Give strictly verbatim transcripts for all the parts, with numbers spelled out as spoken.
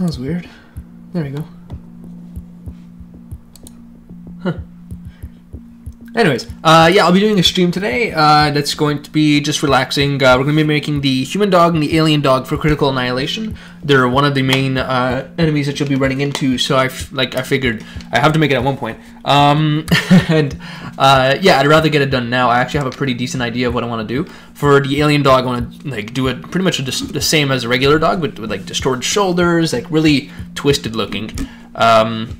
That was weird. There we go. Huh. Anyways, uh, yeah, I'll be doing a stream today uh, that's going to be just relaxing. Uh, we're going to be making the human dog and the alien dog for Critical Annihilation. They're one of the main uh, enemies that you'll be running into, so I f like I figured I have to make it at one point. Um, and uh, yeah, I'd rather get it done now. I actually have a pretty decent idea of what I want to do. For the alien dog, I want to like do it pretty much the same as a regular dog, but with like distorted shoulders, like really twisted looking. Um,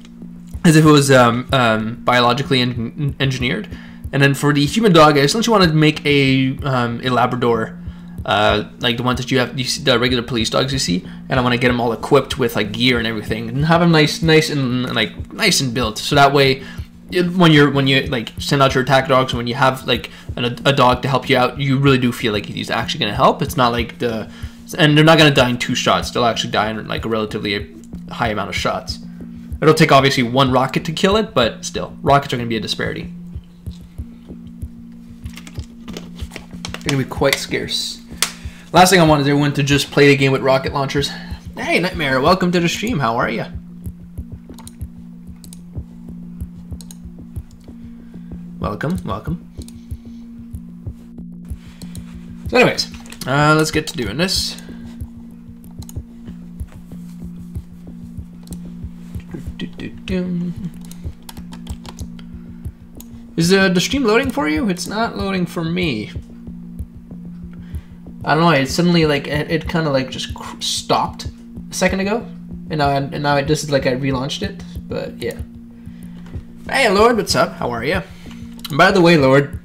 as if it was um, um, biologically en engineered. And then for the human dog, I essentially wanted to make a, um, a Labrador, uh, like the ones that you have, you see, the regular police dogs you see, and I want to get them all equipped with like gear and everything, and have them nice, nice and like nice and built, so that way, it, when you're when you like send out your attack dogs, and when you have like an, a dog to help you out, you really do feel like he's actually going to help. It's not like the, and they're not going to die in two shots. They'll actually die in like a relatively high amount of shots. It'll take, obviously, one rocket to kill it, but still. Rockets are going to be a disparity. They're going to be quite scarce. Last thing I want is everyone to just play the game with rocket launchers. Hey, Nightmare, welcome to the stream. How are you? Welcome, welcome. So anyways, uh, let's get to doing this. Is uh, the stream loading for you? It's not loading for me. I don't know. It suddenly like it, it kind of like just stopped a second ago, and now I, and now it just is like I relaunched it. But yeah. Hey Lord, what's up? How are you? By the way, Lord,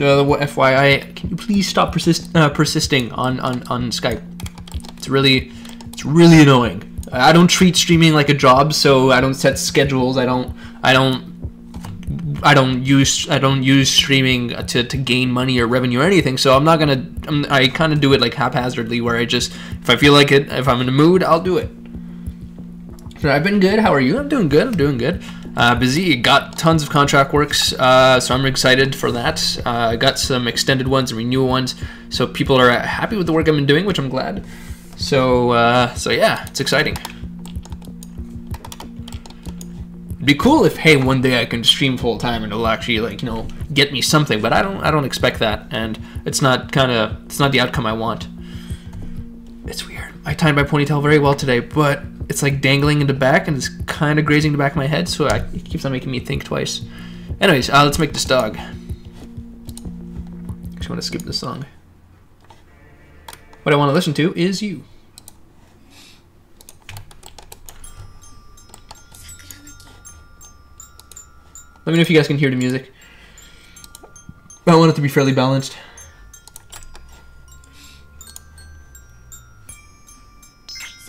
uh, F Y I, can you please stop persist uh, persisting on on on Skype? It's really it's really annoying. I don't treat streaming like a job, so I don't set schedules. I don't, I don't, I don't use, I don't use streaming to, to gain money or revenue or anything. So I'm not gonna, I'm, I kind of do it like haphazardly, where I just, if I feel like it, if I'm in the mood, I'll do it. So I've been good. How are you? I'm doing good. I'm doing good. Uh, busy. Got tons of contract works, uh, so I'm excited for that. Uh, got some extended ones and renewal ones, so people are happy with the work I've been doing, which I'm glad. So, uh, so yeah, it's exciting. It'd be cool if, hey, one day I can stream full time and it'll actually, like, you know, get me something. But I don't, I don't expect that, and it's not kind of, it's not the outcome I want. It's weird. I timed my ponytail very well today, but it's like dangling in the back and it's kind of grazing the back of my head, so I, it keeps on making me think twice. Anyways, uh, let's make this dog. Actually, want to skip this song. What I want to listen to is you. Let me know if you guys can hear the music. I want it to be fairly balanced.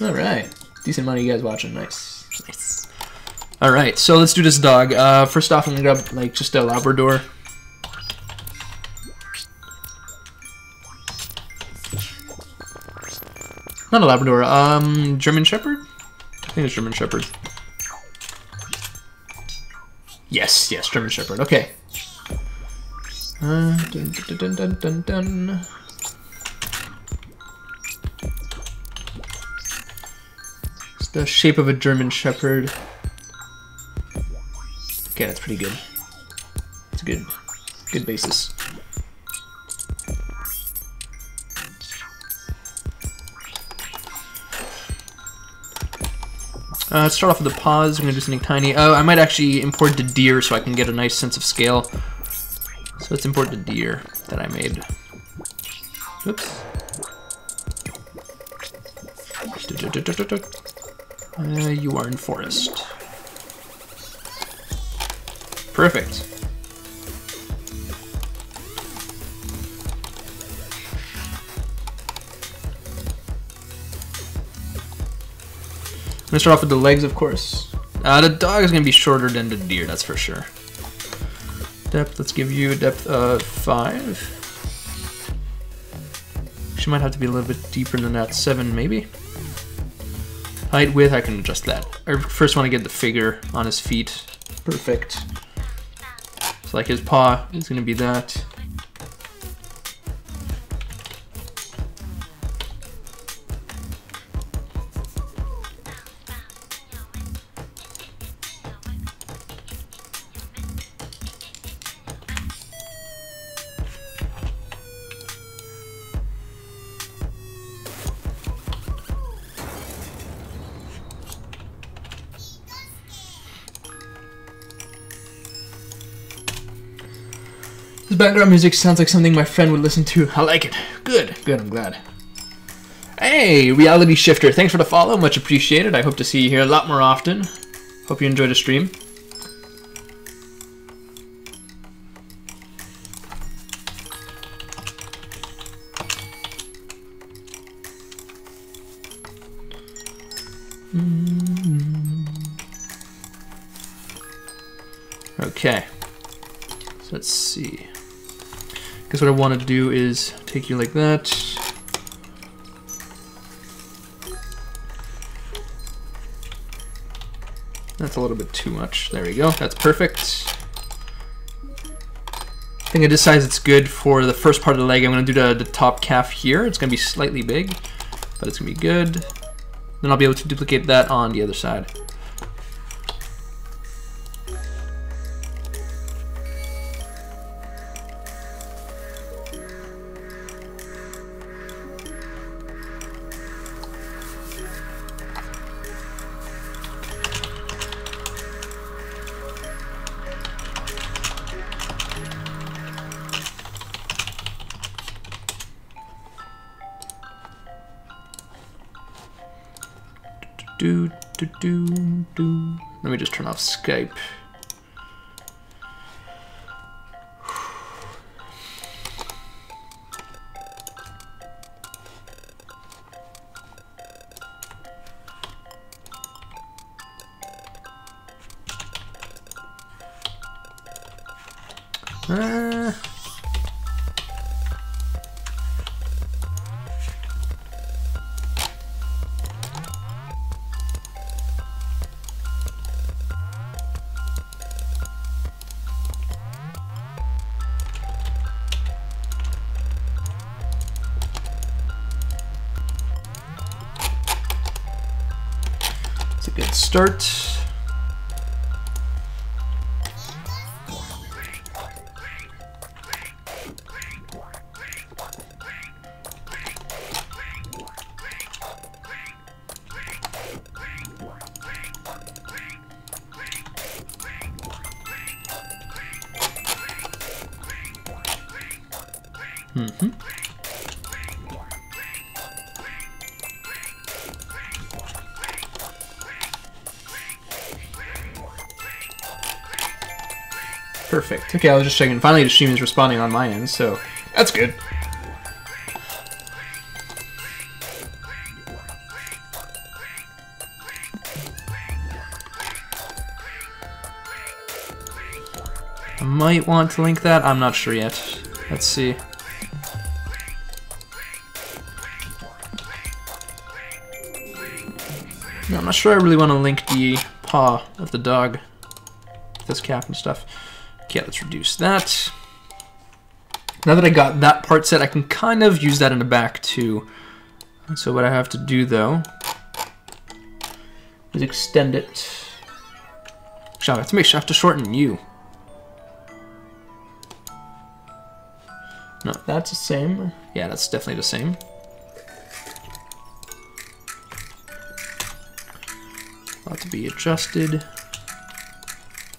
Alright. Decent amount of you guys watching. Nice. Nice. Alright, so let's do this dog. Uh, first off, I'm going to grab like just a Labrador. Not a Labrador, um, German Shepherd? I think it's German Shepherd. Yes, yes, German Shepherd, okay. Uh, dun, dun, dun, dun, dun, dun. It's the shape of a German Shepherd. Okay, that's pretty good. It's a good, good basis. Uh, let's start off with the paws. I'm going to do something tiny. Oh, I might actually import the deer so I can get a nice sense of scale. So let's import the deer that I made. Oops. Uh, you are in forest. Perfect. I'm gonna start off with the legs, of course. Uh, the dog is gonna be shorter than the deer, that's for sure. Depth, let's give you a depth of five. She might have to be a little bit deeper than that, seven maybe. Height, width, I can adjust that. I first wanna get the figure on his feet. Perfect. So like his paw is gonna be that. background music sounds like something my friend would listen to. I like it. Good, good, I'm glad. Hey, Reality Shifter, thanks for the follow, much appreciated. I hope to see you here a lot more often. Hope you enjoyed the stream. Okay, so let's see. I guess what I want to do is take you like that. That's a little bit too much. There we go. That's perfect. I think I decide it's good for the first part of the leg. I'm going to do the, the top calf here. It's going to be slightly big, but it's going to be good. Then I'll be able to duplicate that on the other side. Do, do, do, do. Let me just turn off Skype. Uh. Start. Mm-hmm. Perfect. Okay, I was just checking. Finally, the stream is responding on my end, so that's good. I might want to link that. I'm not sure yet. Let's see. No, I'm not sure I really want to link the paw of the dog, this cap and stuff. Okay, let's reduce that. Now that I got that part set, I can kind of use that in the back too. So what I have to do though is extend it. Actually, I have to make sure I have to shorten you. No, that's the same. Yeah, that's definitely the same. Not to be adjusted.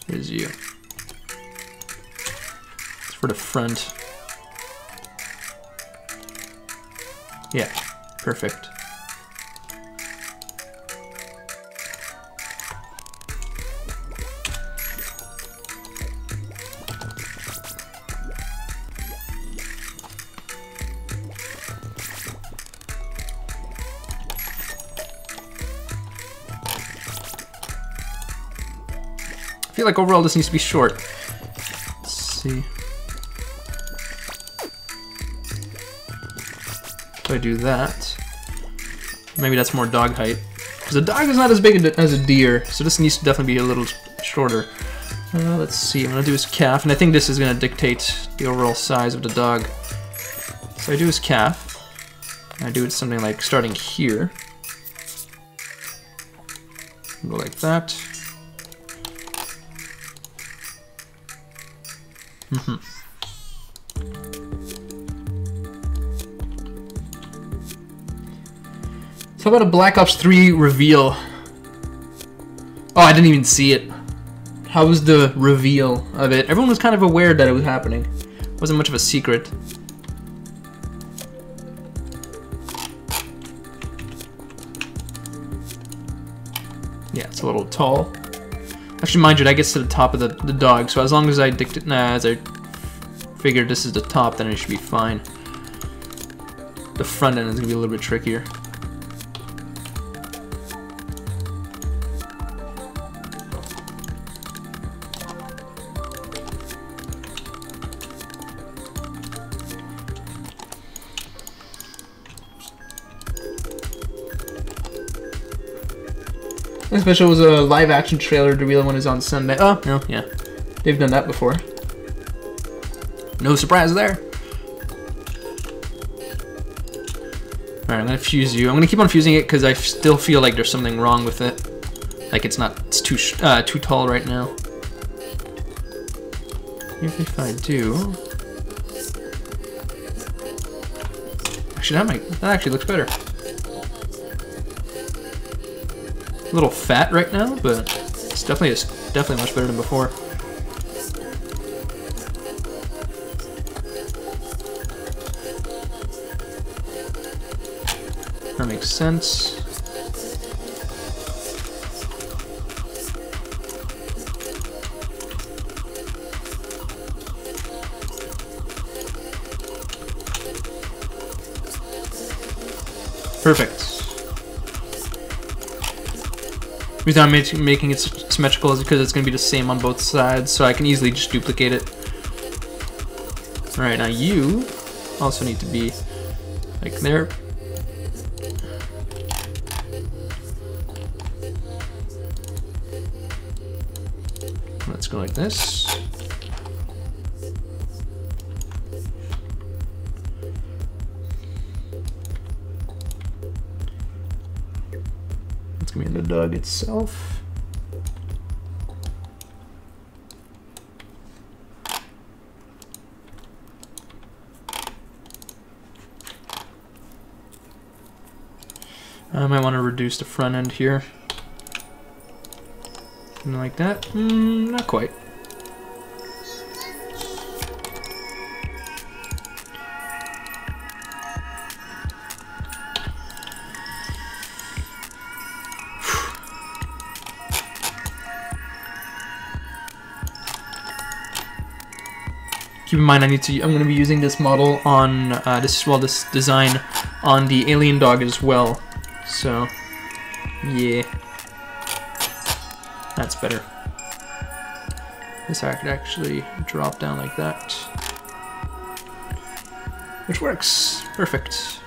Here's you. For the front. Yeah, perfect. I feel like overall this needs to be short. Let's see. I do that. Maybe that's more dog height. Because a dog is not as big as a deer, so this needs to definitely be a little shorter. Uh, let's see, I'm gonna do his calf, and I think this is gonna dictate the overall size of the dog. So I do his calf, and I do it something like starting here. Go like that. Mm-hmm. So how about a Black Ops three reveal? Oh, I didn't even see it. How was the reveal of it? Everyone was kind of aware that it was happening. Wasn't much of a secret. Yeah, it's a little tall. Actually, mind you, that gets to the top of the, the dog, so as long as I dictate, nah, as I figure this is the top, then it should be fine. The front end is gonna be a little bit trickier. Next special was a live-action trailer to reveal when it's on Sunday. Oh, no, yeah. They've done that before. No surprise there. Alright, I'm gonna fuse you. I'm gonna keep on fusing it because I still feel like there's something wrong with it. Like it's not, it's too sh uh, too tall right now. If I do... Actually, that might, that actually looks better. A little fat right now, but it's definitely it's definitely much better than before. That makes sense. Perfect. The reason I'm making it symmetrical is because it's going to be the same on both sides, so I can easily just duplicate it. Alright, now you also need to be like there. Let's go like this. Give me the dog itself. I might want to reduce the front end here. Something like that. Mm, not quite. Keep in mind, I need to. I'm going to be using this model on uh, this, well, this design on the alien dog as well. So, yeah, that's better. This I could actually drop down like that, which works perfect.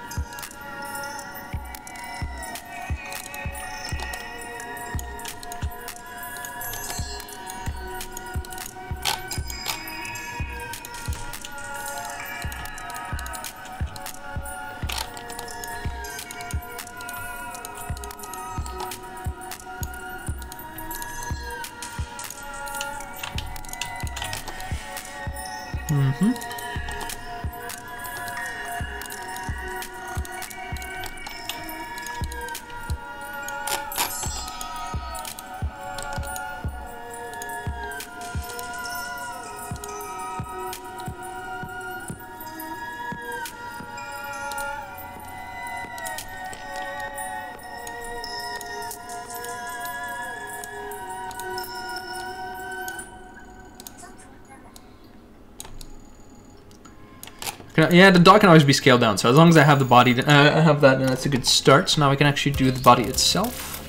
Yeah, the dog can always be scaled down, so as long as I have the body, uh, I have that, and that's a good start. So now I can actually do the body itself.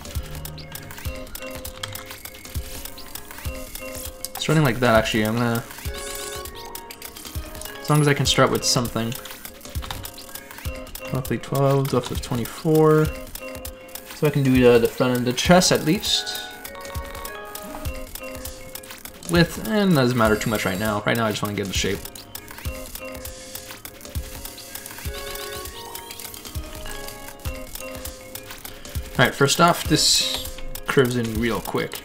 It's running like that, actually. I'm gonna... As long as I can start with something. Roughly twelve, roughly twenty-four. So I can do the, the front and the chest, at least. Width, and doesn't matter too much right now. Right now I just want to get the shape. Alright, first off, this curves in real quick.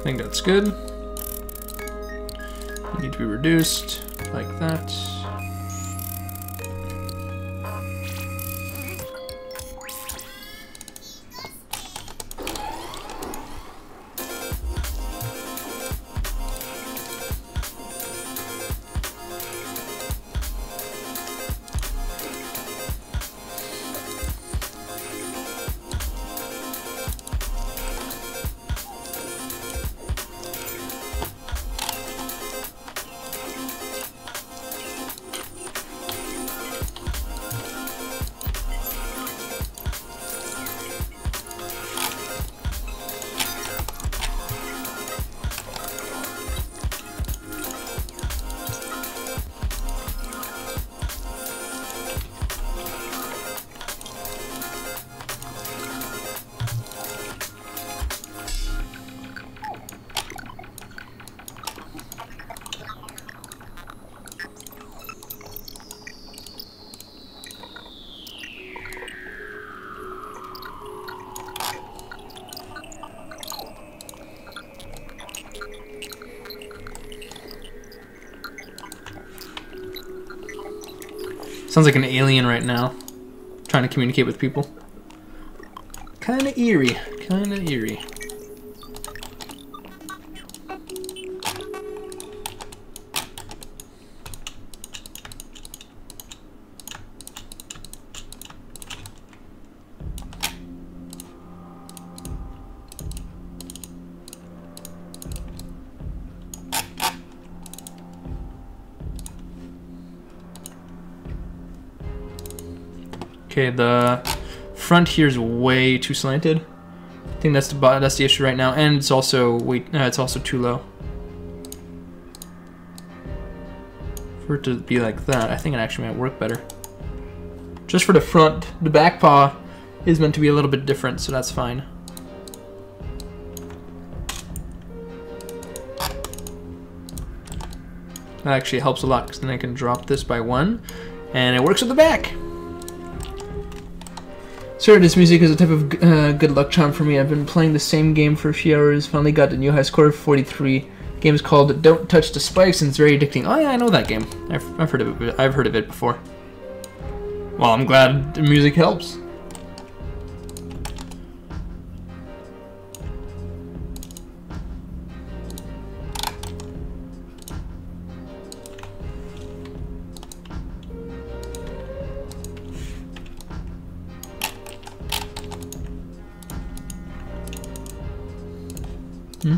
I think that's good. You need to be reduced like that. Sounds like an alien right now, trying to communicate with people. Kinda eerie, kinda eerie. Okay, the front here's way too slanted. I think that's the that's the issue right now, and it's also wait, no, it's also too low. For it to be like that, I think it actually might work better. Just for the front, the back paw is meant to be a little bit different, so that's fine. That actually helps a lot because then I can drop this by one, and it works with the back. Sir, this music is a type of uh, good luck charm for me. I've been playing the same game for a few hours. Finally got the new high score of forty-three. The game is called Don't Touch the Spikes and it's very addicting. Oh yeah, I know that game. I've, I've heard of it. I've heard of it before. Well, I'm glad the music helps. Hmm?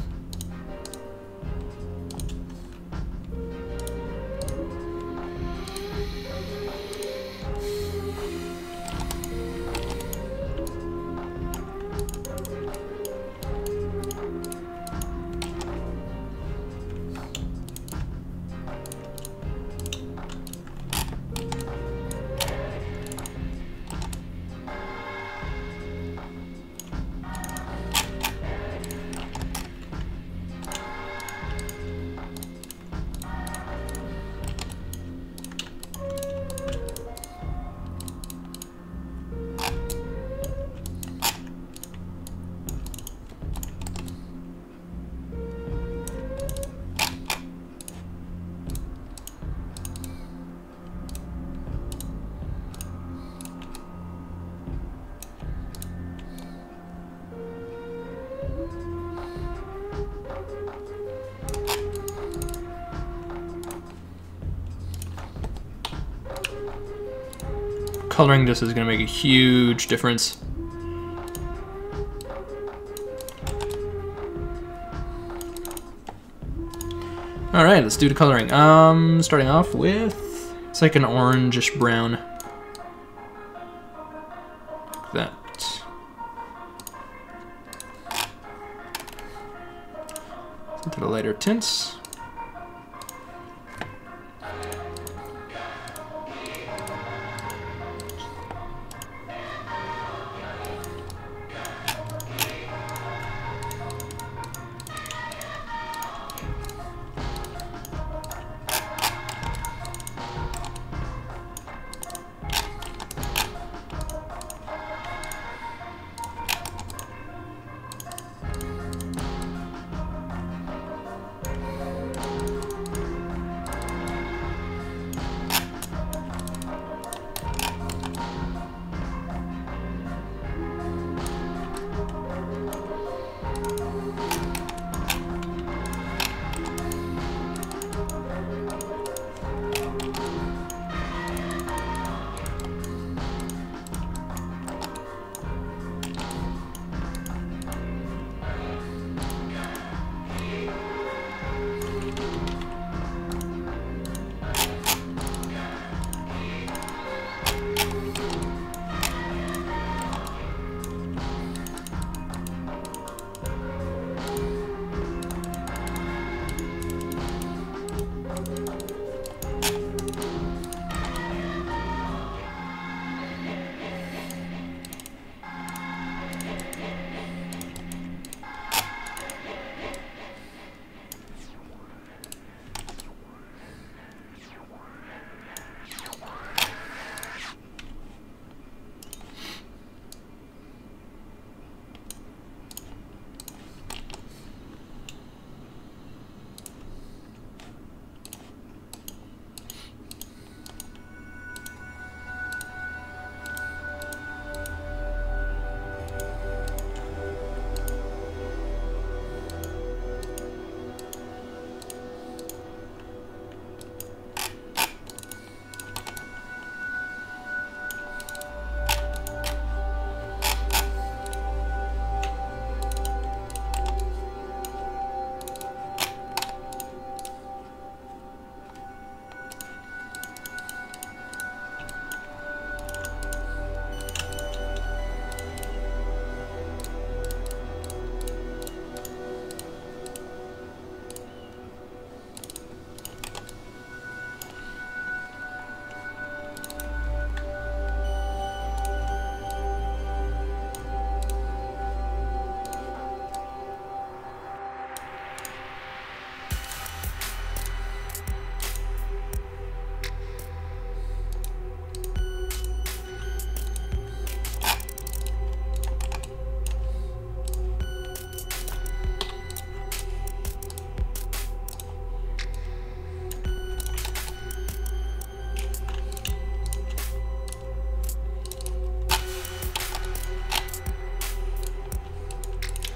Coloring this is going to make a huge difference. All right, let's do the coloring. Um, starting off with, it's like an orangish brown. Like that. Into the lighter tints.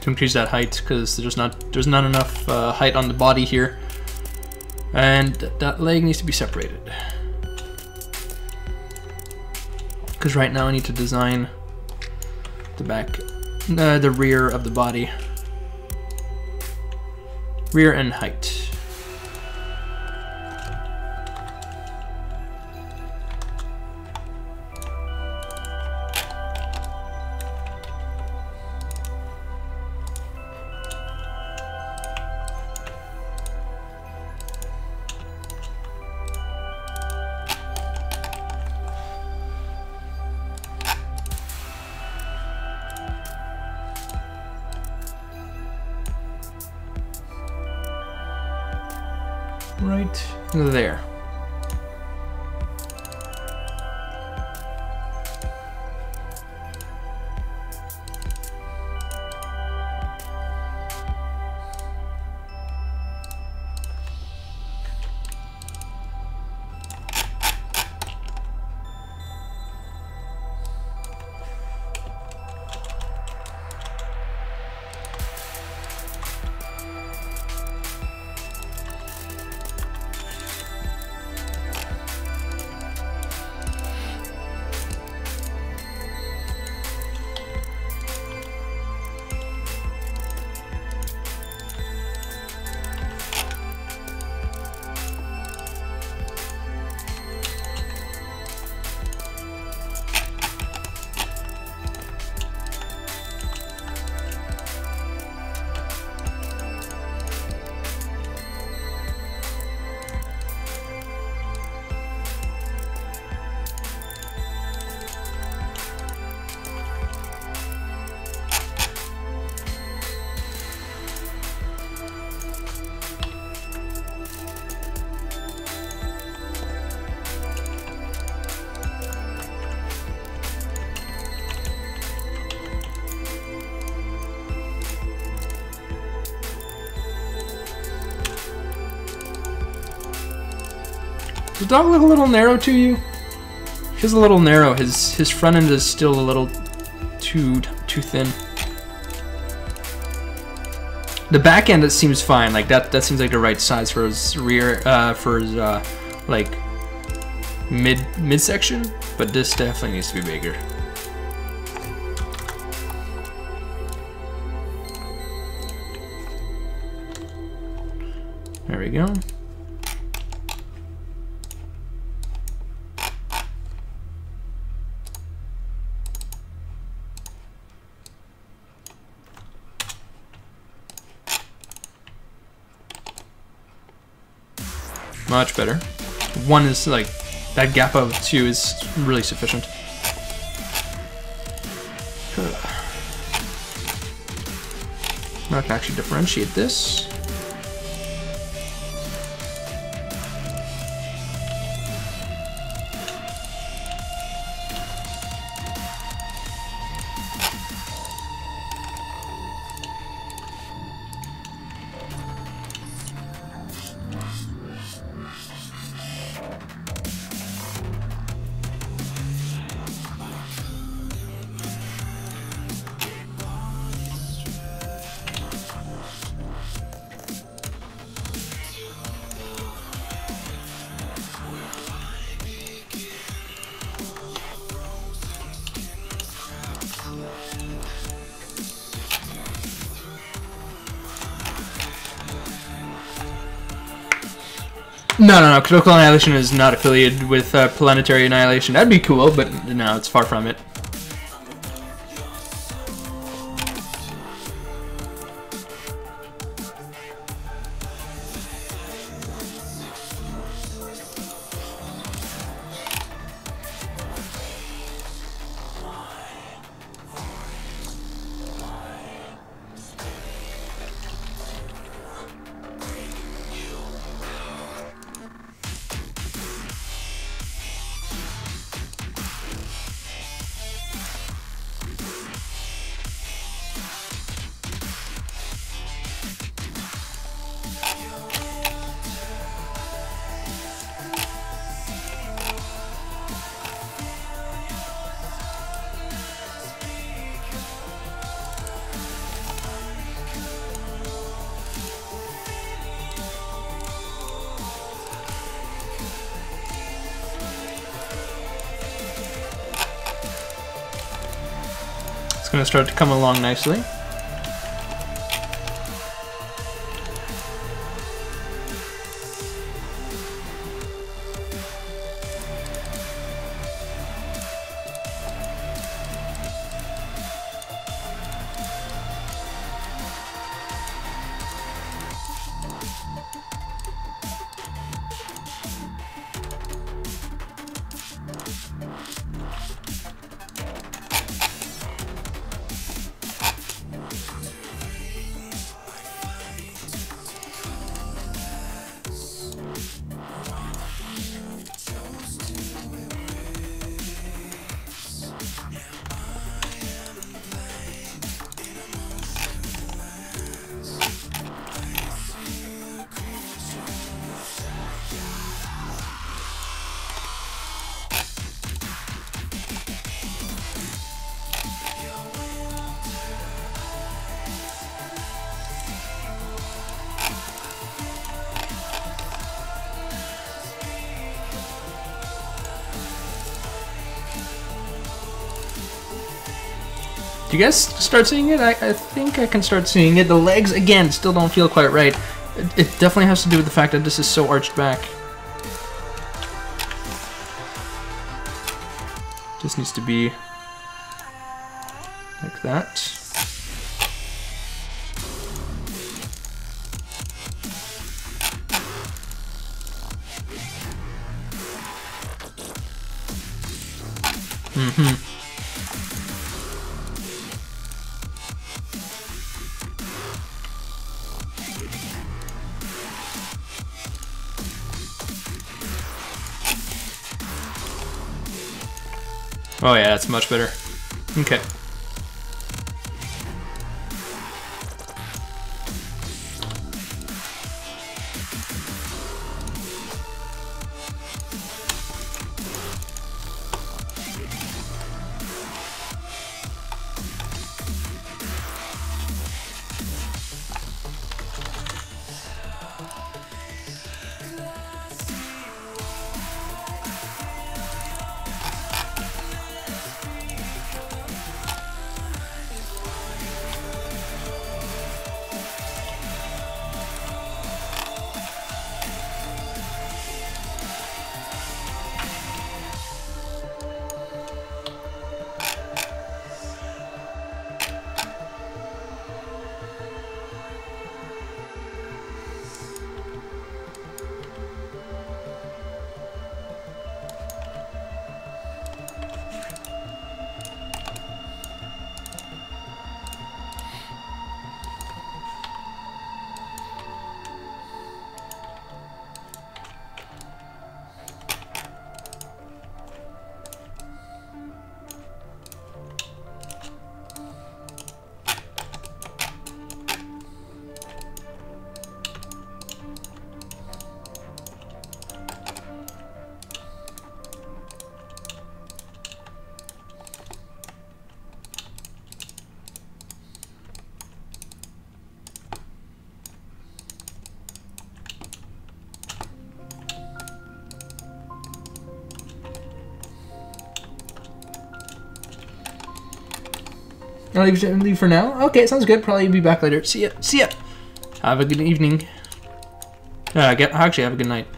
to increase that height, because there's not there's not enough uh, height on the body here, and that leg needs to be separated. Because right now I need to design the back, uh, the rear of the body, rear and height. Right there. Does that look a little narrow to you? He's a little narrow. His his front end is still a little too too thin. The back end, it seems fine. Like that that seems like the right size for his rear, uh, for his uh, like mid midsection. But this definitely needs to be bigger. There we go. Much better. One is like that gap of two is really sufficient. I can actually differentiate this. No, no, no, Critical Annihilation is not affiliated with uh, Planetary Annihilation. That'd be cool, but no, it's far from it. going to start to come along nicely. You guys start seeing it? I, I think I can start seeing it. The legs, again, still don't feel quite right. It, it definitely has to do with the fact that this is so arched back. Just needs to be like that. Mm-hmm. Oh yeah, that's much better. Okay. I'll leave, leave for now. Okay, sounds good. Probably be back later. See ya. See ya. Have a good evening. Uh, get, actually, have a good night.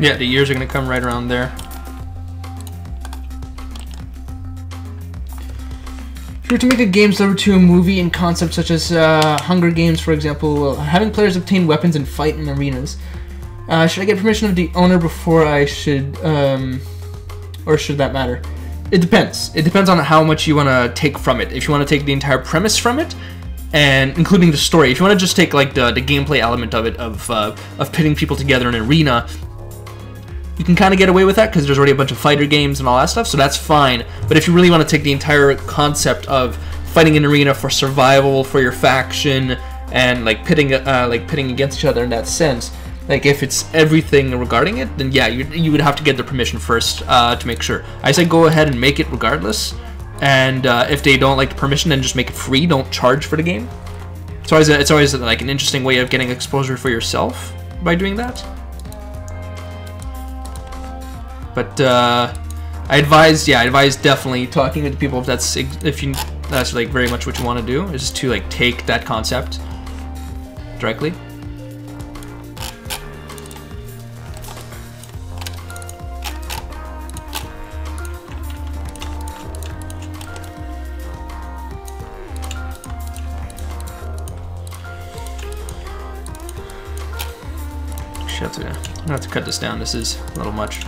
Yeah, the years are gonna come right around there. If you were to make a game similar to a movie in concept, such as uh, Hunger Games, for example, having players obtain weapons and fight in arenas, uh, should I get permission of the owner before I should, um, or should that matter? It depends. It depends on how much you want to take from it. If you want to take the entire premise from it, and including the story, if you want to just take like the, the gameplay element of it, of uh, of pitting people together in an arena, you can kind of get away with that because there's already a bunch of fighter games and all that stuff, so that's fine. But if you really want to take the entire concept of fighting in an arena for survival, for your faction, and like pitting uh, like pitting against each other in that sense, like if it's everything regarding it, then yeah, you, you would have to get their permission first uh, to make sure. I say go ahead and make it regardless. And uh, if they don't like the permission, then just make it free. Don't charge for the game. It's always a, it's always a, like an interesting way of getting exposure for yourself by doing that. But uh, I advise, yeah, I advise definitely talking to people if that's if you that's like very much what you want to do, is to like take that concept directly. Have to, I'm gonna have to cut this down. This is a little much.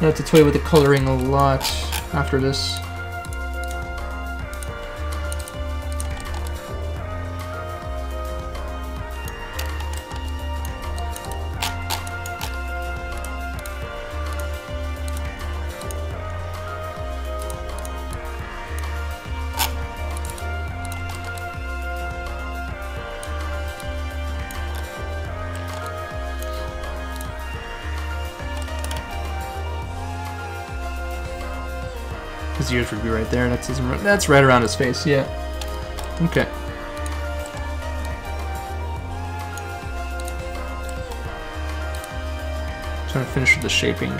I have to toy with the coloring a lot after this. His ears would be right there. That's his, that's right around his face. Yeah. Okay. Trying to finish with the shaping.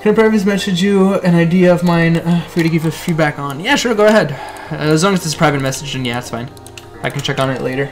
Can I privately message you an idea of mine uh, for you to give a feedback on? Yeah, sure, go ahead. Uh, as long as it's a private message, then yeah, it's fine. I can check on it later.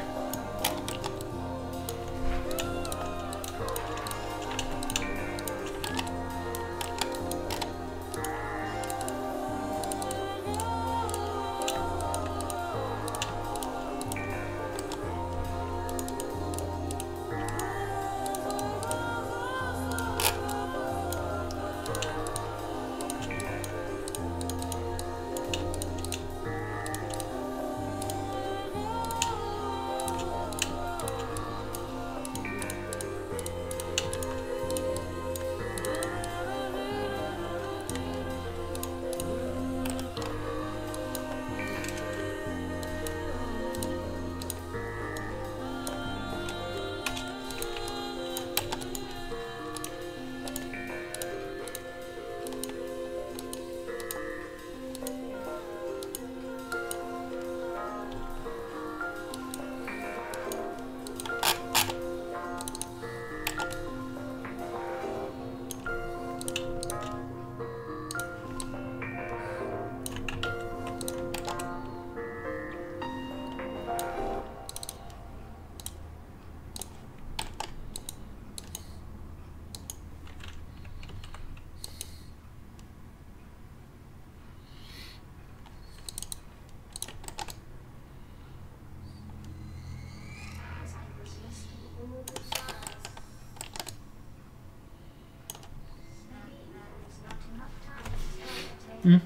Hmm.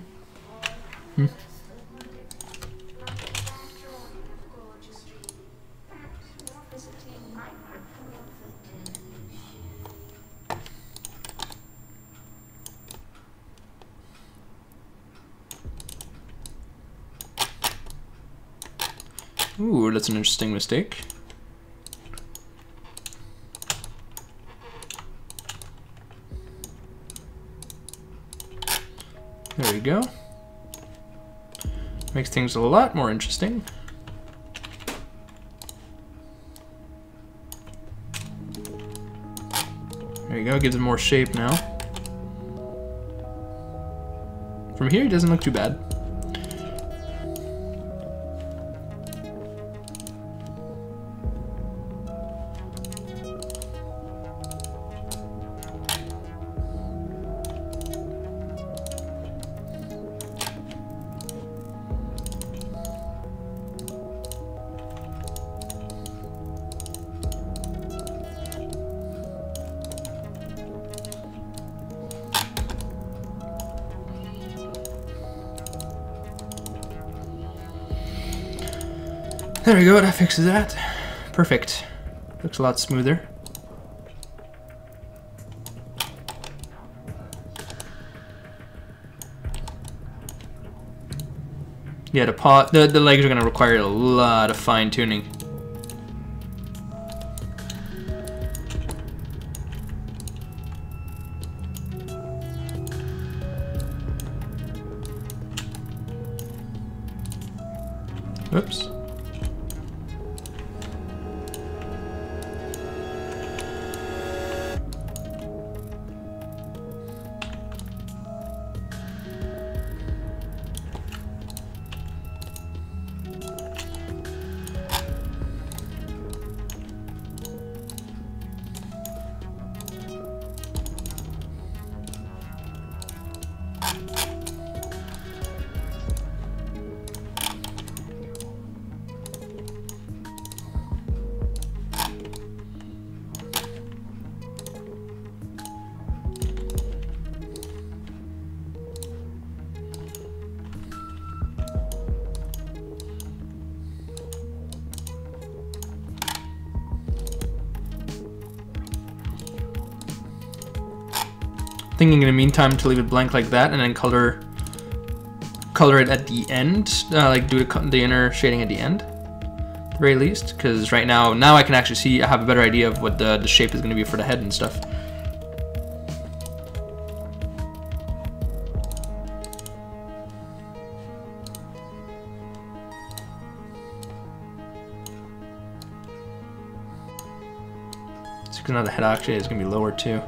Hmm. Ooh, that's an interesting mistake. There we go. Makes things a lot more interesting. There you go, gives it more shape now. From here, it doesn't look too bad. There we go, that fixes that. Perfect. Looks a lot smoother. Yeah, the paw, the, the legs are gonna require a lot of fine tuning. Oops. Thinking in the meantime to leave it blank like that, and then color, color it at the end, uh, like do the, the inner shading at the end, at the very least. Because right now, now I can actually see, I have a better idea of what the the shape is going to be for the head and stuff. So now the head actually is going to be lower too.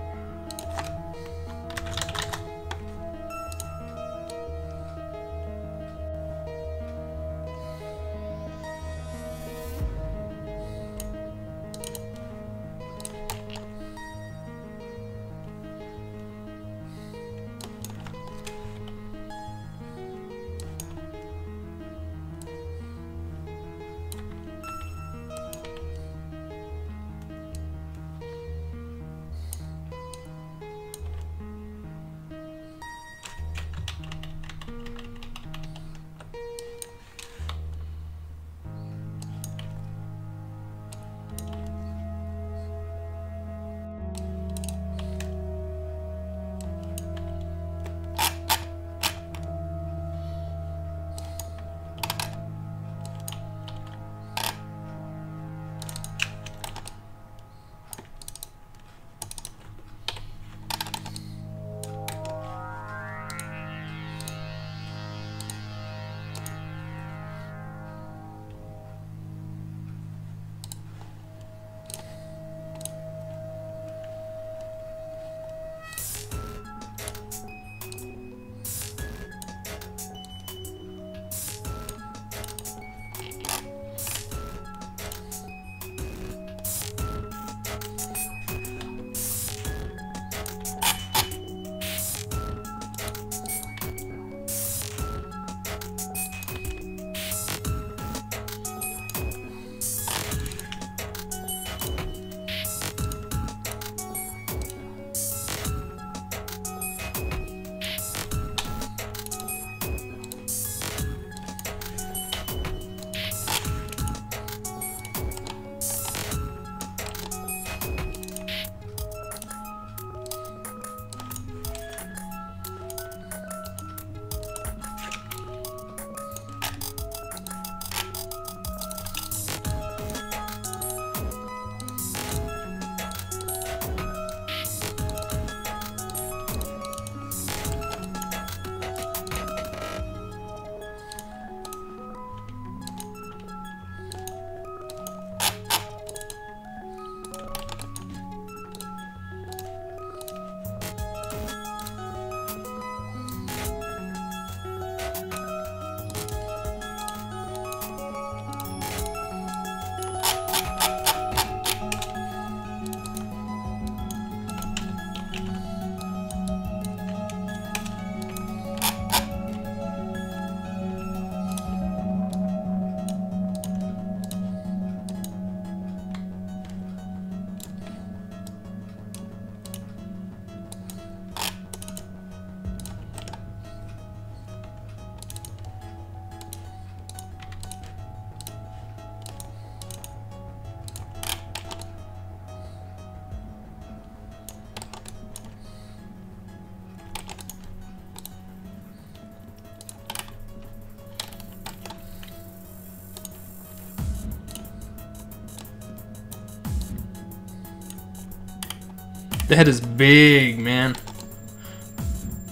The head is big, man.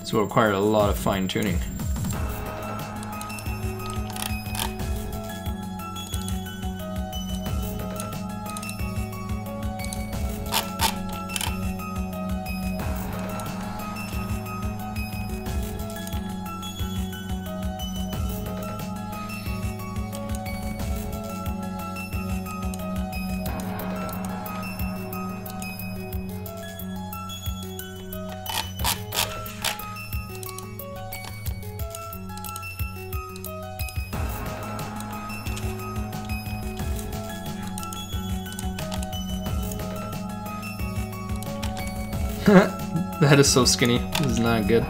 This will require a lot of fine tuning. The head is so skinny. This is not good.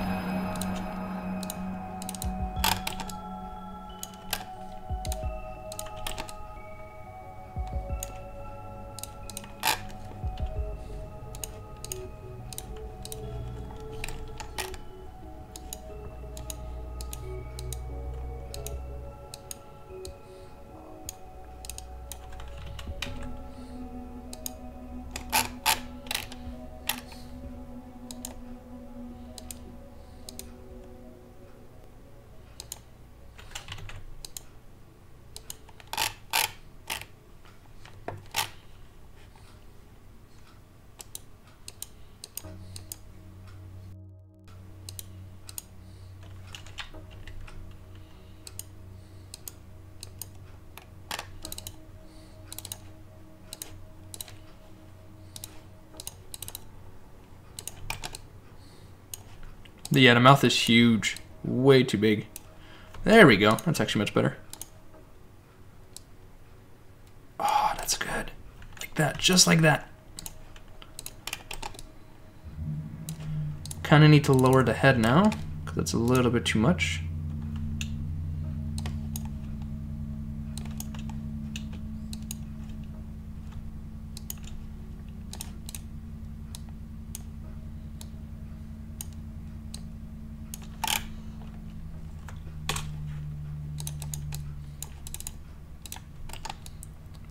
Yeah, the mouth is huge. Way too big. There we go. That's actually much better. Oh, that's good. Like that. Just like that. Kind of need to lower the head now, because that's a little bit too much.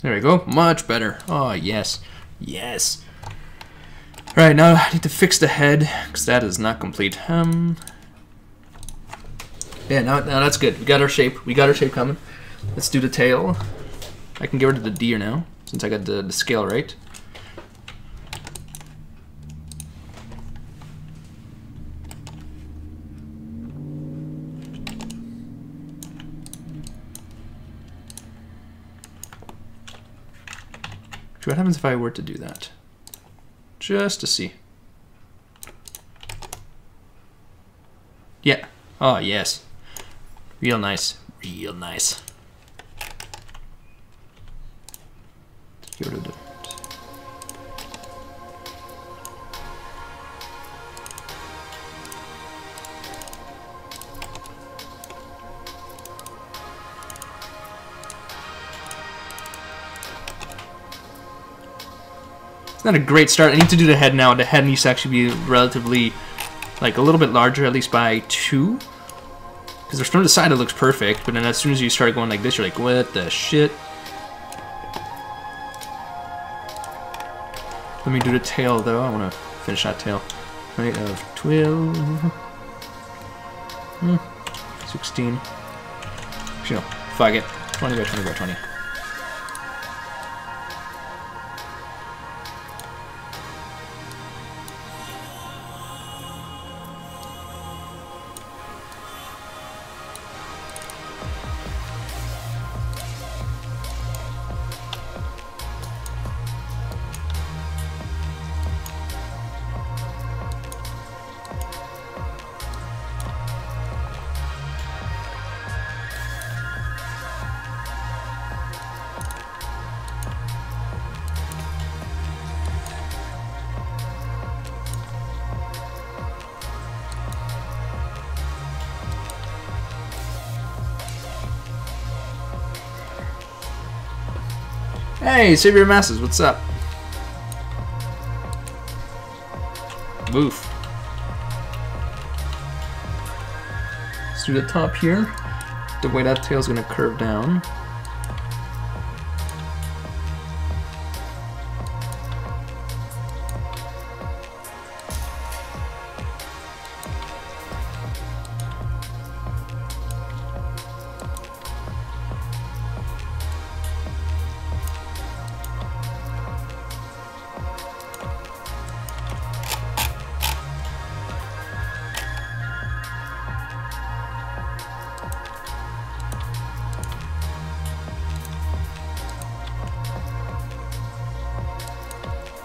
There we go, much better. Oh, yes, yes. All right, now I need to fix the head, because that is not complete. Um, yeah, now, now that's good. We got our shape, we got our shape coming. Let's do the tail. I can get rid of the deer now, since I got the, the scale right. What happens if I were to do that? Just to see. Yeah. Oh, yes. Real nice. Real nice. Get rid of it. Not a great start. I need to do the head now. The head needs to actually be relatively, like, a little bit larger, at least by two. Because from the side it looks perfect, but then as soon as you start going like this, you're like, what the shit? Let me do the tail, though. I want to finish that tail. Right of twelve. Hmm. sixteen. Actually, no. Fuck it. twenty by twenty by twenty. Hey, save your masses, what's up? Move. Let's do the top here. The way that tail's gonna curve down.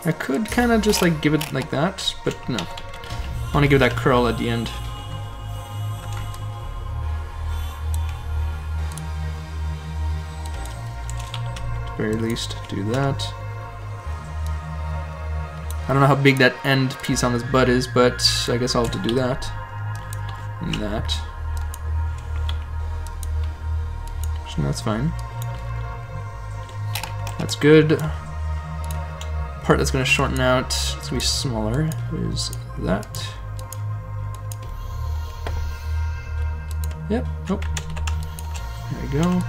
I could kind of just like give it like that, but no. I want to give that curl at the end. At the very least, do that. I don't know how big that end piece on this butt is, but I guess I'll have to do that. And that. So that's fine. That's good. Part that's going to shorten out, it's going to be smaller, is that. Yep, nope. Oh. There we go.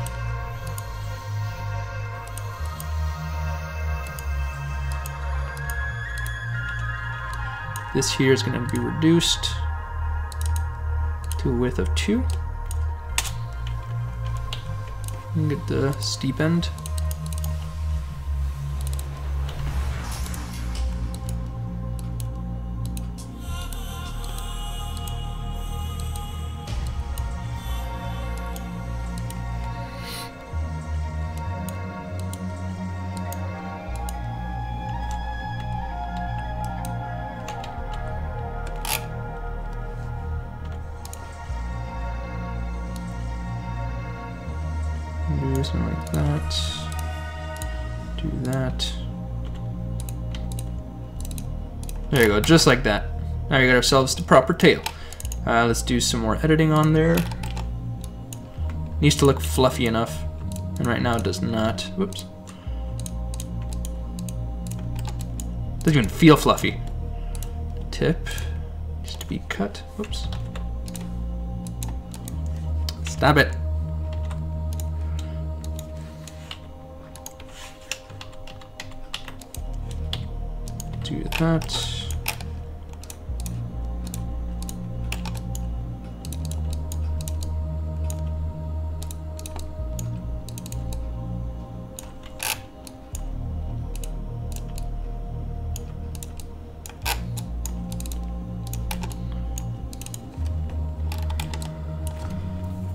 This here is going to be reduced to a width of two. And get the steep end. There you go, just like that. Now we got ourselves the proper tail. Uh, let's do some more editing on there. Needs to look fluffy enough, and right now it does not. Whoops. Doesn't even feel fluffy. Tip needs to be cut. Whoops. Stop it. Do that.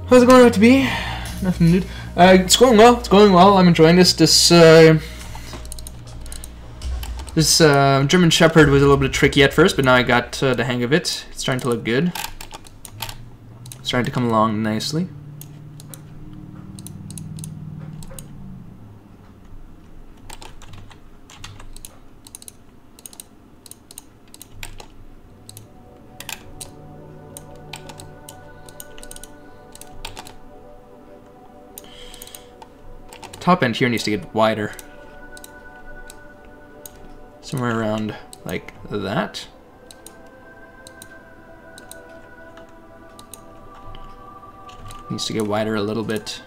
How's it going out to be? Nothing new. Uh, it's going well. It's going well. I'm enjoying this. This uh, this uh, German Shepherd was a little bit tricky at first, but now I got uh, the hang of it. It's starting to look good. It's starting to come along nicely. Top end here needs to get wider. Somewhere around like that. Needs to get wider a little bit.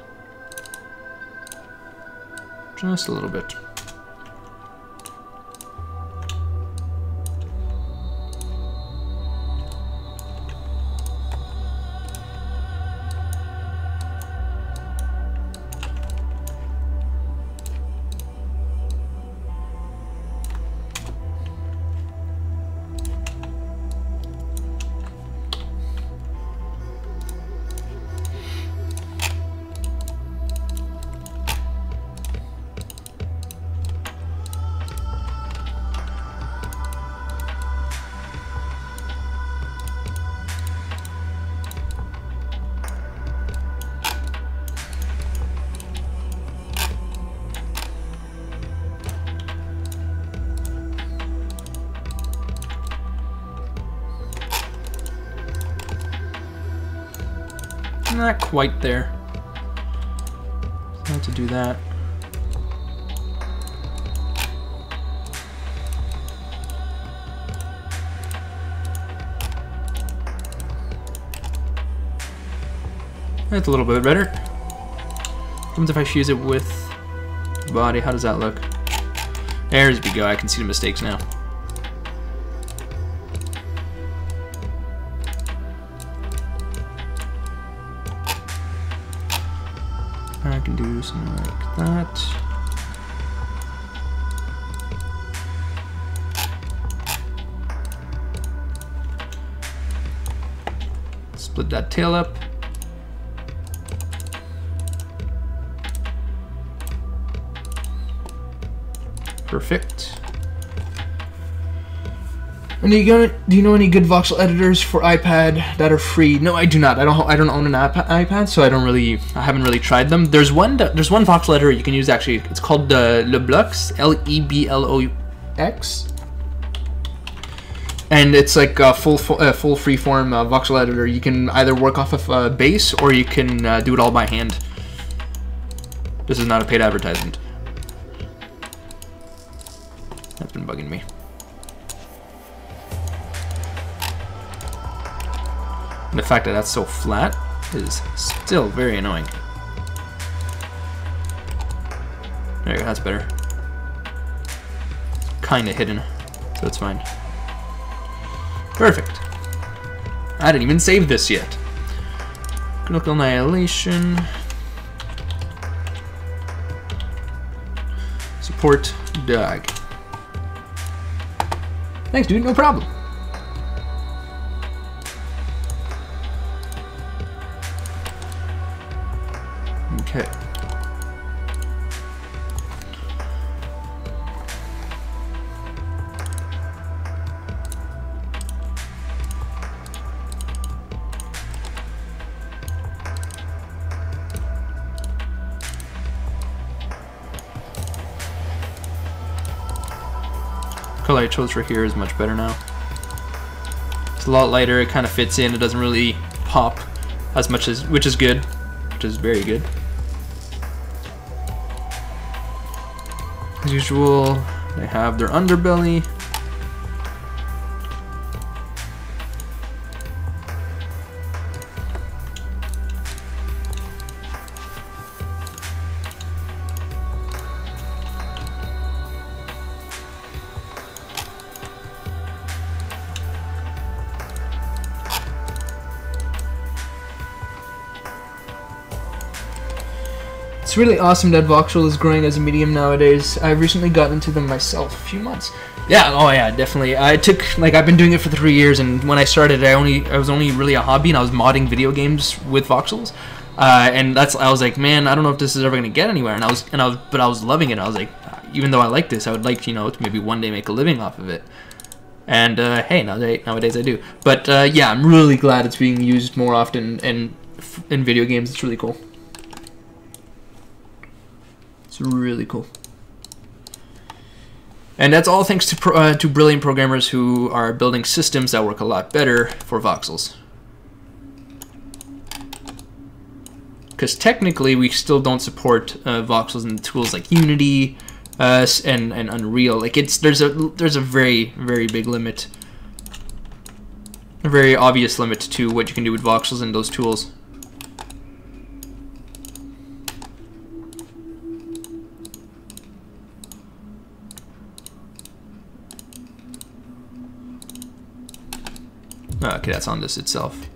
Just a little bit. Not quite there. So I have to do that. That's a little bit better. What happens if I fuse it with the body? How does that look? There's we go. I can see the mistakes now. I can do something like that. Split that tail up. Perfect. And do you gonna, do you know any good voxel editors for iPad that are free? No, I do not. I don't. I don't own an iPad, so I don't really. I haven't really tried them. There's one. There's one voxel editor you can use actually. It's called the uh, LeBlox, L E B L O X, and it's like a full uh, full freeform uh, voxel editor. You can either work off of uh, base or you can uh, do it all by hand. This is not a paid advertisement. That's been bugging me. And the fact that that's so flat is still very annoying. There you go, that's better. Kinda hidden, so it's fine. Perfect. I didn't even save this yet. Critical Annihilation. Support dog. Thanks, dude, no problem. Okay. The color I chose for here is much better now. It's a lot lighter, it kind of fits in, it doesn't really pop as much as, which is good, which is very good. As usual, they have their underbelly. It's really awesome that voxel is growing as a medium nowadays. I've recently gotten into them myself, a few months. Yeah, oh yeah, definitely. I took, like, I've been doing it for three years, and when I started, I only, I was only really a hobby, and I was modding video games with voxels. Uh, and that's, I was like, man, I don't know if this is ever gonna get anywhere. And I was, and I was, but I was loving it. I was like, even though I like this, I would like, you know, to maybe one day make a living off of it. And uh, hey, nowadays, nowadays I do. But uh, yeah, I'm really glad it's being used more often in in video games. It's really cool. Really cool, and that's all thanks to pro, uh, to brilliant programmers who are building systems that work a lot better for voxels. Because technically, we still don't support uh, voxels and tools like Unity uh, and and Unreal. Like it's there's a there's a very very big limit, a very obvious limit to what you can do with voxels and those tools. Okay, that's on this itself.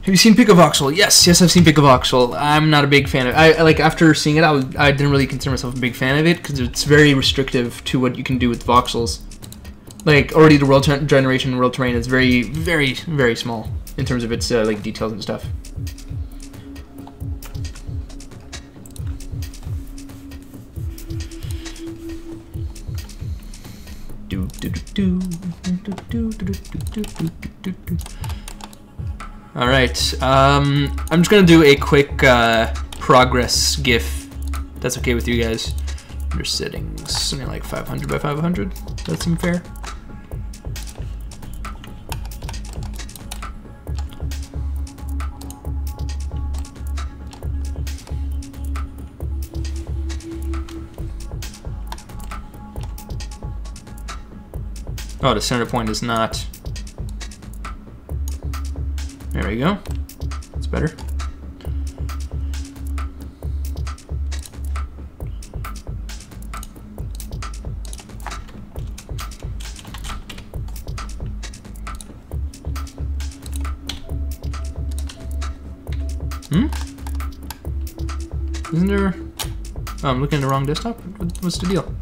Have you seen PikaVoxel? Yes, yes, I've seen PikaVoxel. I'm not a big fan of it. I, like, after seeing it, I, was, I didn't really consider myself a big fan of it, because it's very restrictive to what you can do with voxels. Like, already the world generation, world terrain is very, very, very small in terms of its, uh, like, details and stuff. Do, do, do, do, do, do, do, do, do, do, do. All right, um, I'm just gonna do a quick uh, progress GIF. That's okay with you guys. Under settings, something like five hundred by five hundred. That seems fair. Oh, the center point is not. There we go. That's better. Hmm? Isn't there... Oh, I'm looking at the wrong desktop? What's the deal?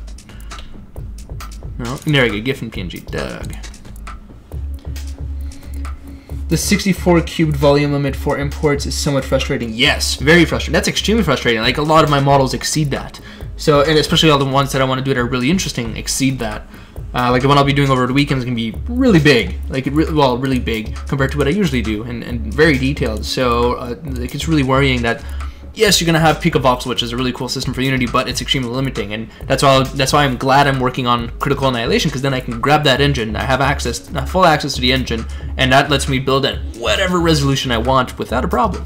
No, there we go, GIF and P N G, Doug. The sixty-four cubed volume limit for imports is somewhat frustrating. Yes, very frustrating. That's extremely frustrating. Like, a lot of my models exceed that. So, and especially all the ones that I want to do that are really interesting exceed that. Uh, like the one I'll be doing over the weekend is going to be really big. Like, it re well, really big compared to what I usually do, and, and very detailed. So, uh, like, it's really worrying that, yes, you're going to have PikaVox, which is a really cool system for Unity, but it's extremely limiting. And that's why, I'll, that's why I'm glad I'm working on Critical Annihilation, because then I can grab that engine. I have access, I have full access to the engine, and that lets me build at whatever resolution I want without a problem.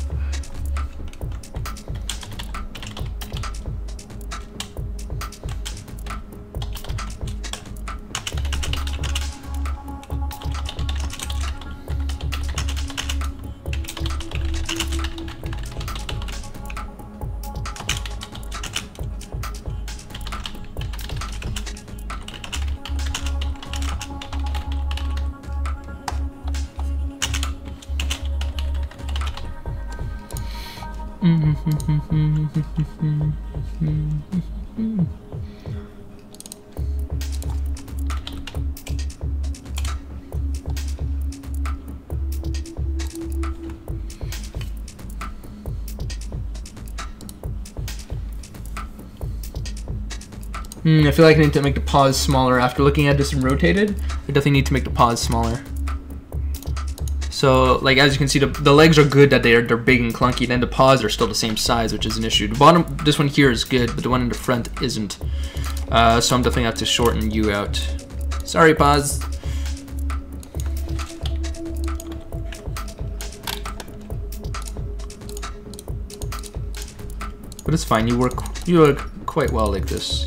Mm, I feel like I need to make the pause smaller. After looking at this and rotated, I definitely need to make the pause smaller. So, like, as you can see, the, the legs are good that they are, they're big and clunky, and the paws are still the same size, which is an issue. The bottom, this one here is good, but the one in the front isn't. Uh, so I'm definitely going to have to shorten you out. Sorry, paws. But it's fine, you work, you work quite well like this.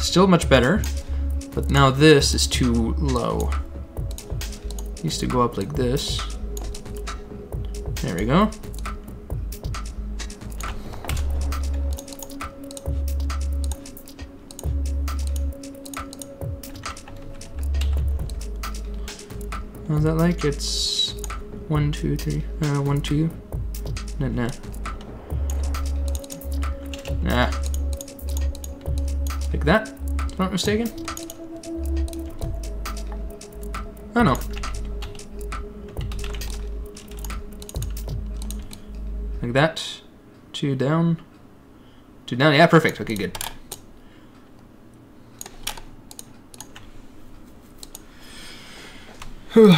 Still much better, but now this is too low. It needs to go up like this. There we go. How's that like? It's one, two, three, uh, one, two. Nah, nah. Nah. Like that. If I'm not mistaken. Oh no. Like that. Two down. Two down. Yeah, perfect. Okay, good. Whew.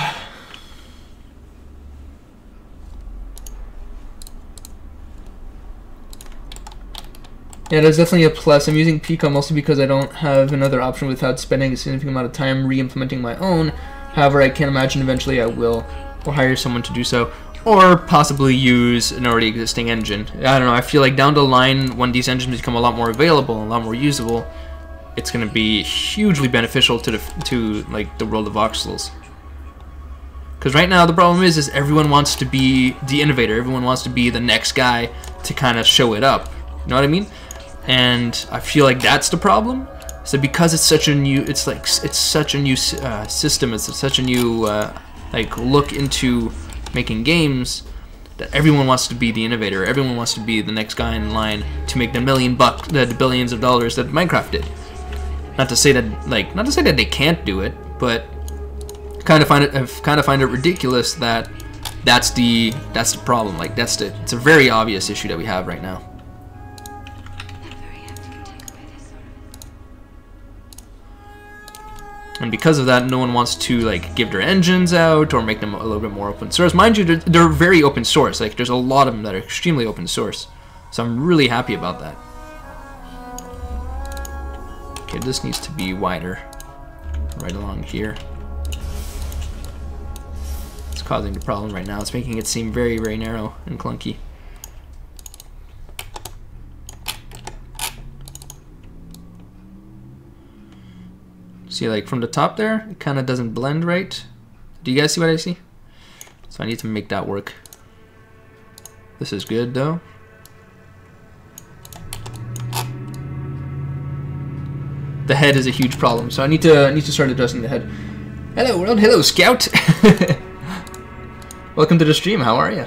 Yeah, that's definitely a plus. I'm using Pika mostly because I don't have another option without spending a significant amount of time re-implementing my own. However, I can't imagine eventually I will, or hire someone to do so, or possibly use an already existing engine. I don't know, I feel like down the line, when these engines become a lot more available, a lot more usable, it's going to be hugely beneficial to the, to like the world of voxels. Because right now the problem is, is everyone wants to be the innovator, everyone wants to be the next guy to kind of show it up, you know what I mean? And I feel like that's the problem. So because it's such a new, it's like it's such a new uh, system, it's such a new uh, like look into making games, that everyone wants to be the innovator. Everyone wants to be the next guy in line to make the million bucks, the, the billions of dollars that Minecraft did. Not to say that like, not to say that they can't do it, but kind of find it, I've kind of find it ridiculous that that's the that's the problem. Like that's the, it's a very obvious issue that we have right now. And because of that, no one wants to like give their engines out or make them a little bit more open source. Mind you, they're, they're very open source. Like there's a lot of them that are extremely open source. So I'm really happy about that. Okay, this needs to be wider. Right along here. It's causing the problem right now. It's making it seem very, very narrow and clunky. See, like from the top there, it kind of doesn't blend right. Do you guys see what I see? So I need to make that work. This is good though. The head is a huge problem, so I need to I need to start addressing the head. Hello world, hello scout. Welcome to the stream. How are you?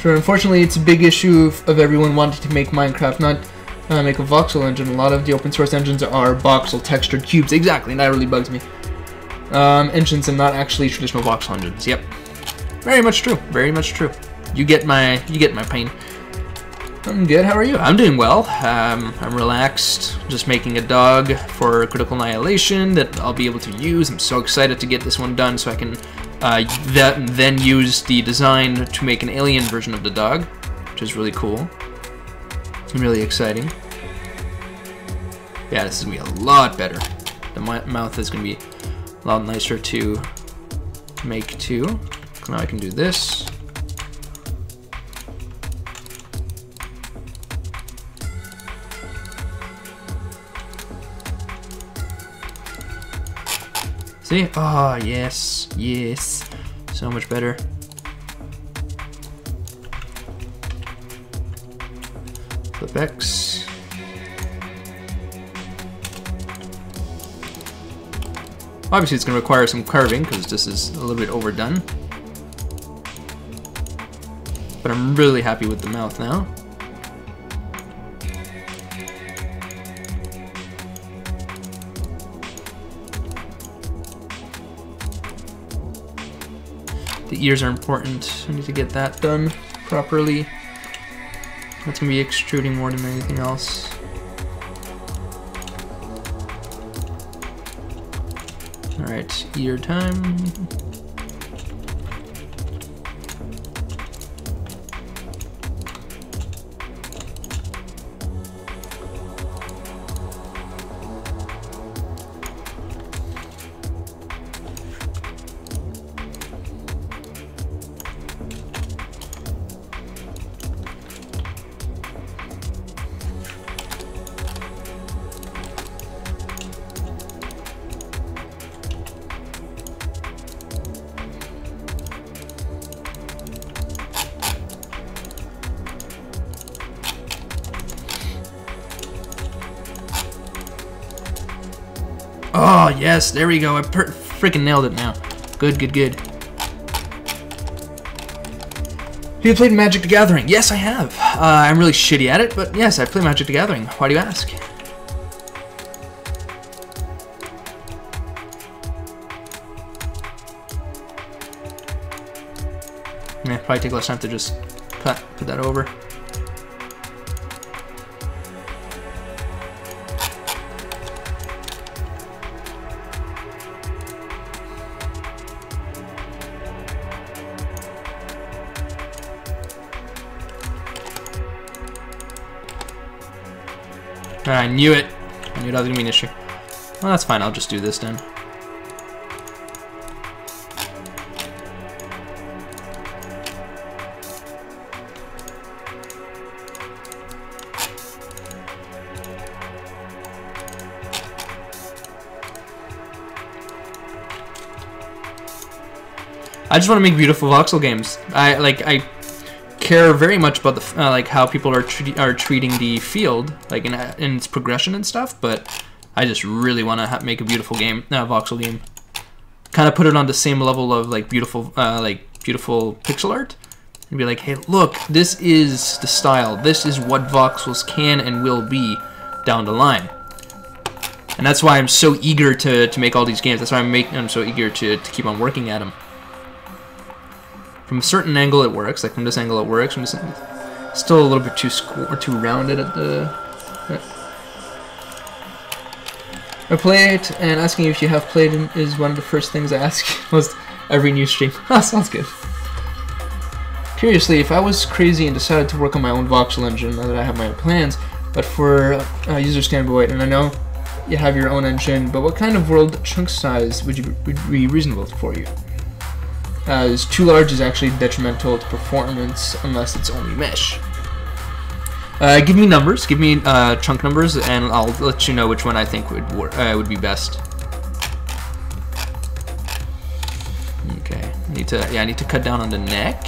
Sure, unfortunately it's a big issue of everyone wanting to make Minecraft, not uh, make a voxel engine. A lot of the open source engines are voxel textured cubes. Exactly, and that really bugs me. Um, engines and not actually traditional voxel engines. Yep, very much true. Very much true. You get my, you get my pain. I'm good. How are you? I'm doing well. Um, I'm relaxed. Just making a dog for Critical Annihilation that I'll be able to use. I'm so excited to get this one done so I can uh, th then use the design to make an alien version of the dog, which is really cool and really exciting. Yeah, this is gonna be a lot better. The mouth is gonna be a lot nicer to make too. Now I can do this. See? Ah, oh, yes, yes. So much better. Flip X. Obviously it's going to require some carving because this is a little bit overdone. But I'm really happy with the mouth now. The ears are important. I need to get that done properly. That's going to be extruding more than anything else. Alright, ear time. Oh, yes, there we go. I per freaking nailed it now. Good, good, good. Have you played Magic the Gathering? Yes, I have. Uh, I'm really shitty at it, but yes, I play Magic the Gathering. Why do you ask? Yeah, probably take less time to just cut, put that over. I knew it. I knew that was gonna be an issue. Well, that's fine. I'll just do this then. I just want to make beautiful voxel games. I like. I. care very much about the uh, like how people are tre are treating the field, like in, in its progression and stuff. But I just really want to make a beautiful game, uh, voxel game. Kind of put it on the same level of like beautiful, uh, like beautiful pixel art, and be like, hey, look, this is the style. This is what voxels can and will be down the line. And that's why I'm so eager to to make all these games. That's why I'm making. I'm so eager to to keep on working at them. From a certain angle it works, like from this angle it works. I'm just still a little bit too square, too rounded at the. I play it, and asking if you have played it is one of the first things I ask most every new stream. Ah, sounds good. Curiously, if I was crazy and decided to work on my own voxel engine, now that I have my own plans, but for uh, users can be wait, and I know you have your own engine, but what kind of world chunk size would, you be, would be reasonable for you? Uh, is too large is actually detrimental to performance unless it's only mesh. Uh, give me numbers, give me uh, chunk numbers, and I'll let you know which one I think would work, uh, would be best. Okay, I need to yeah, I need to cut down on the neck.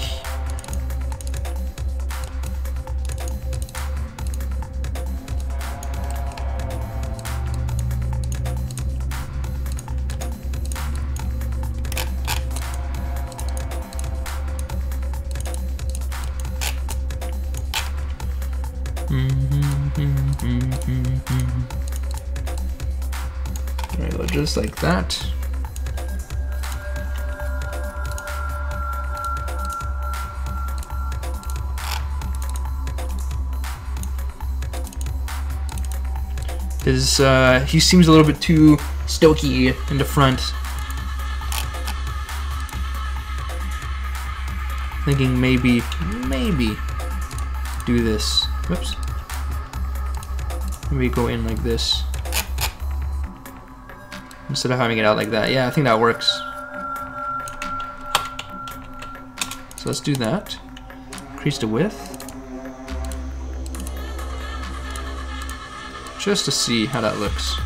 Just like that. His, uh, he seems a little bit too stocky in the front. Thinking maybe, maybe do this. Whoops. Maybe go in like this. Instead of having it out like that. Yeah, I think that works. So let's do that. Increase the width. Just to see how that looks.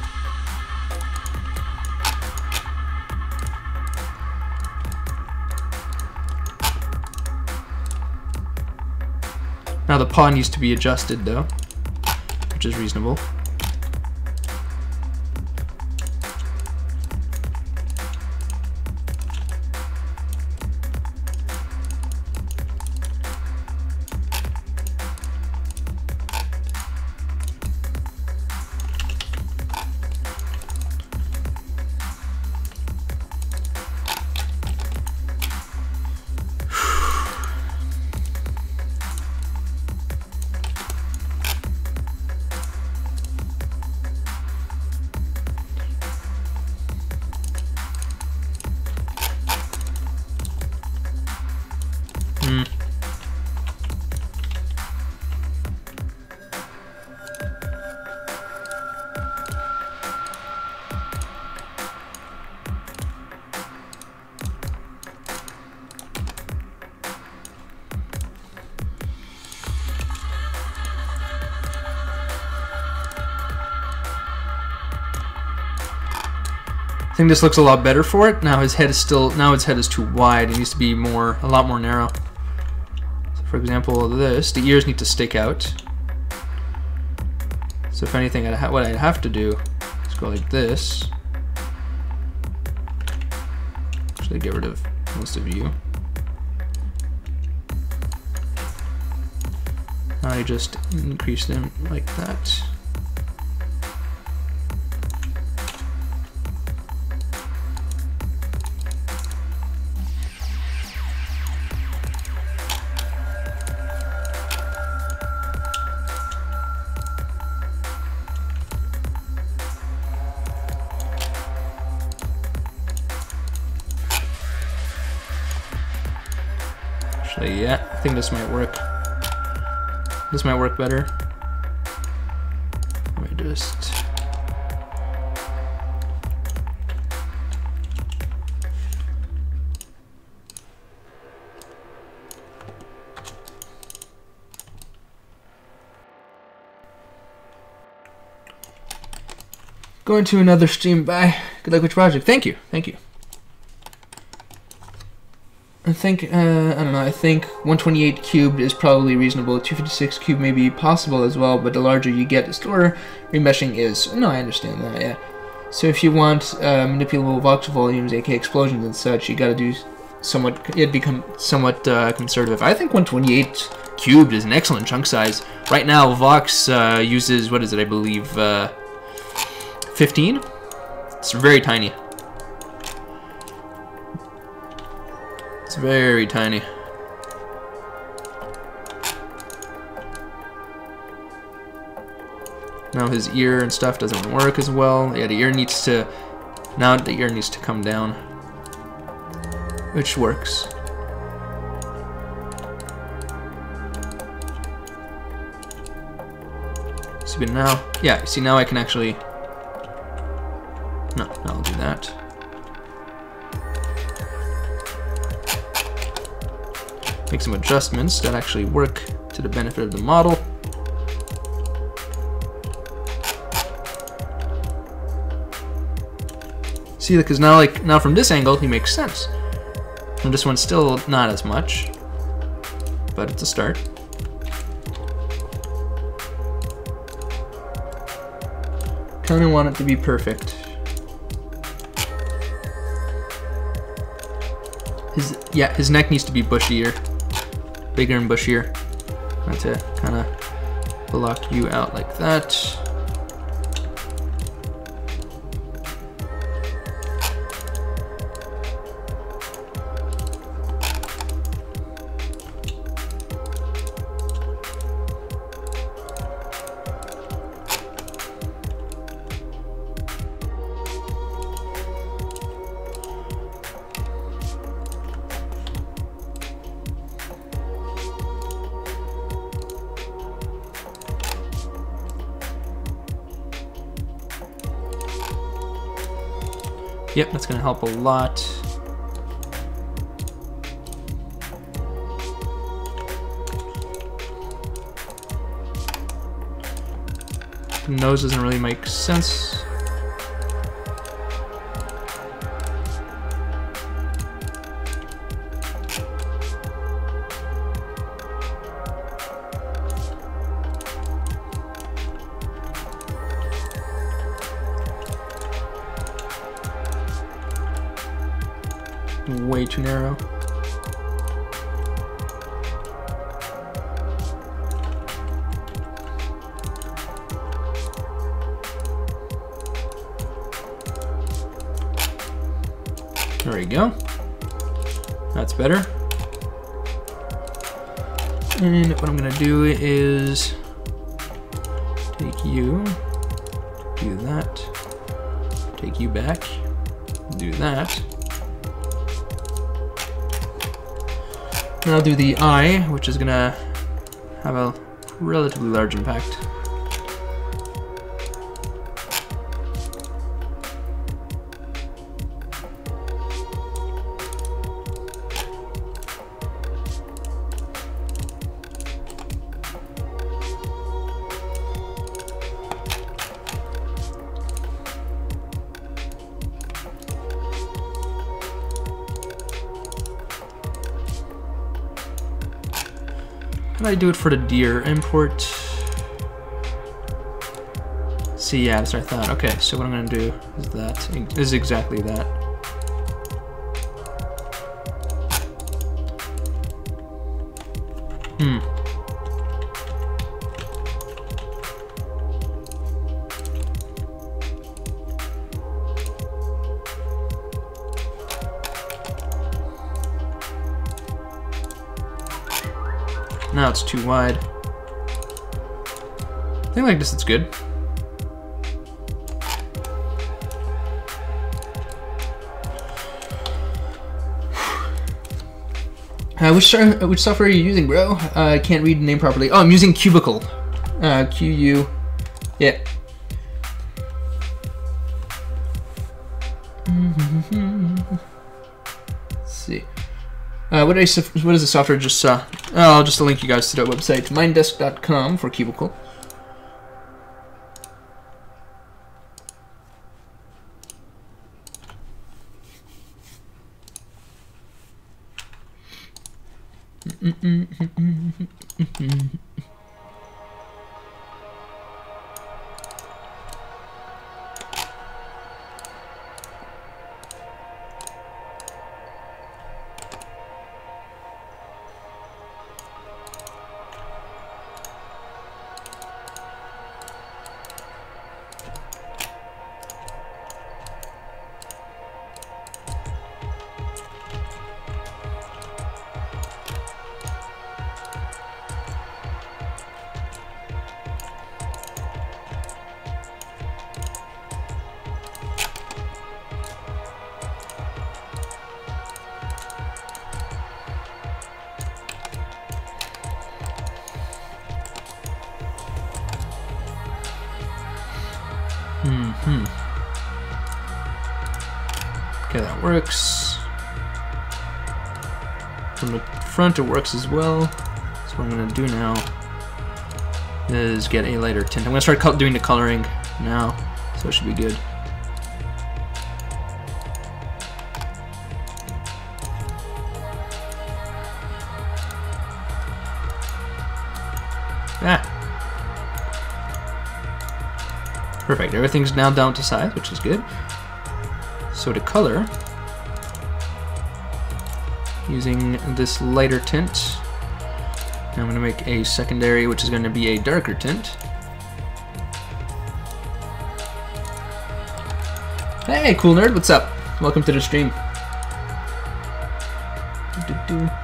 Now the paw needs to be adjusted though, which is reasonable. I think this looks a lot better for it. Now his head is still, now his head is too wide. It needs to be more, a lot more narrow. So for example, this, the ears need to stick out. So if anything, I'd ha what I'd have to do is go like this. Actually get rid of most of you. I just increase them like that. Yeah, I think this might work. This might work better. Let me just... Going to another stream, bye. Good luck with your project. Thank you, thank you. I think, uh, I don't know, I think one twenty-eight cubed is probably reasonable. two fifty-six cubed may be possible as well, but the larger you get, the slower remeshing is. No, I understand that, yeah. So if you want uh, manipulable voxel volumes, aka explosions and such, you gotta do somewhat, it'd become somewhat uh, conservative. I think one twenty-eight cubed is an excellent chunk size. Right now, Vox uh, uses, what is it, I believe, uh, fifteen? It's very tiny. Very tiny. Now his ear and stuff doesn't work as well. Yeah, the ear needs to, now the ear needs to come down, which works. See, but now, yeah, see, now I can actually, no, no, I'll do that. Make some adjustments that actually work to the benefit of the model. See, because now, like, now from this angle, he makes sense. From this one, still not as much, but it's a start. Kind of want it to be perfect. His, yeah, his neck needs to be bushier, bigger and bushier. Not to kind of block you out like that. Yep, that's gonna help a lot. The nose doesn't really make sense. Way too narrow. There we go. That's better. And what I'm gonna do is take you, do that, take you back, do that. And I'll do the eye, which is gonna have a relatively large impact. I do it for the deer import. See, yeah, that's what I thought. Okay, so what I'm gonna do is that is exactly that. Hmm. Now it's too wide. I think like this it's good. Uh, which, which software are you using, bro? I uh, can't read the name properly. Oh, I'm using Qubicle. Uh, Q U. Yeah. Let's see. Uh, what, did I, what is the software just saw? I'll just link you guys to that website, mindesk dot com for Qubicle. Mm-hmm. Okay, that works. From the front it works as well. So what I'm gonna do now is get a lighter tint. I'm gonna start doing the coloring now, so it should be good. Ah. Perfect, everything's now down to size, which is good. So to color, using this lighter tint, I'm going to make a secondary, which is going to be a darker tint. Hey, cool nerd, what's up? Welcome to the stream.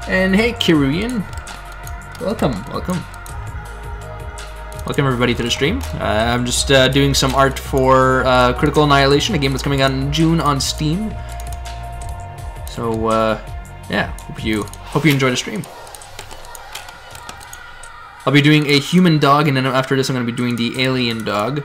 And hey, Kiruyan, welcome, welcome. Welcome everybody to the stream. Uh, I'm just uh, doing some art for uh, Critical Annihilation, a game that's coming out in June on Steam. So uh, yeah, hope you hope you enjoy the stream. I'll be doing a human dog, and then after this, I'm going to be doing the alien dog.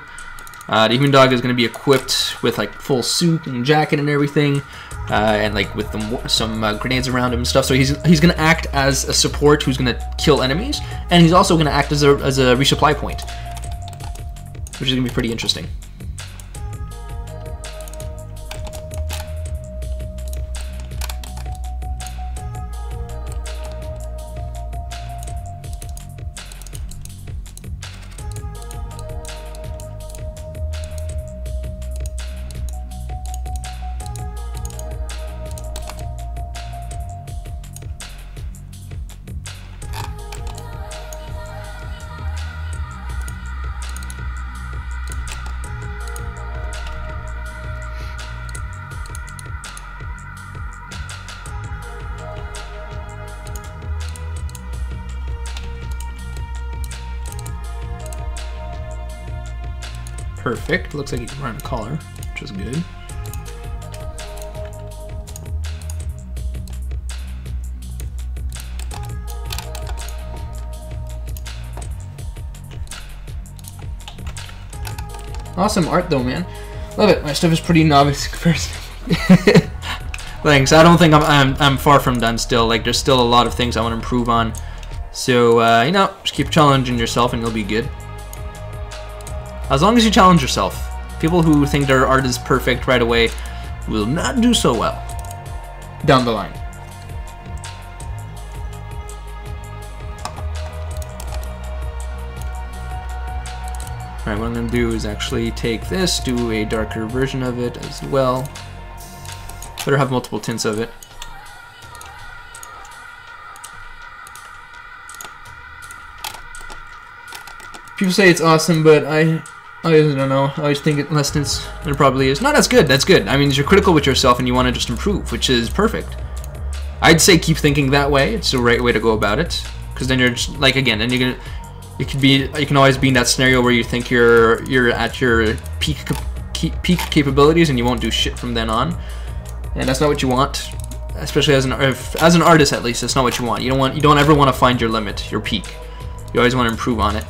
Uh, the human dog is going to be equipped with like full suit and jacket and everything, uh, and like with the, some uh, grenades around him and stuff. So he's he's going to act as a support who's going to kill enemies, and he's also going to act as a as a resupply point, which is going to be pretty interesting. Perfect. Looks like you can run a collar, which is good. Awesome art though, man. Love it. My stuff is pretty novice first. Thanks. I don't think I'm, I'm I'm far from done still. Like there's still a lot of things I want to improve on. So uh, you know, just keep challenging yourself and you'll be good. As long as you challenge yourself, people who think their art is perfect right away will not do so well down the line. Alright, what I'm going to do is actually take this, do a darker version of it as well. Better have multiple tints of it. People say it's awesome, but I... I don't know. I always think it less than it probably is. No, that's good. That's good. I mean, you're critical with yourself and you want to just improve, which is perfect. I'd say keep thinking that way. It's the right way to go about it. Because then you're just, like, again, and you can, it could be, you can always be in that scenario where you think you're you're at your peak peak capabilities and you won't do shit from then on, and that's not what you want. Especially as an if, as an artist, at least, that's not what you want. You don't want you don't ever want to find your limit, your peak. You always want to improve on it.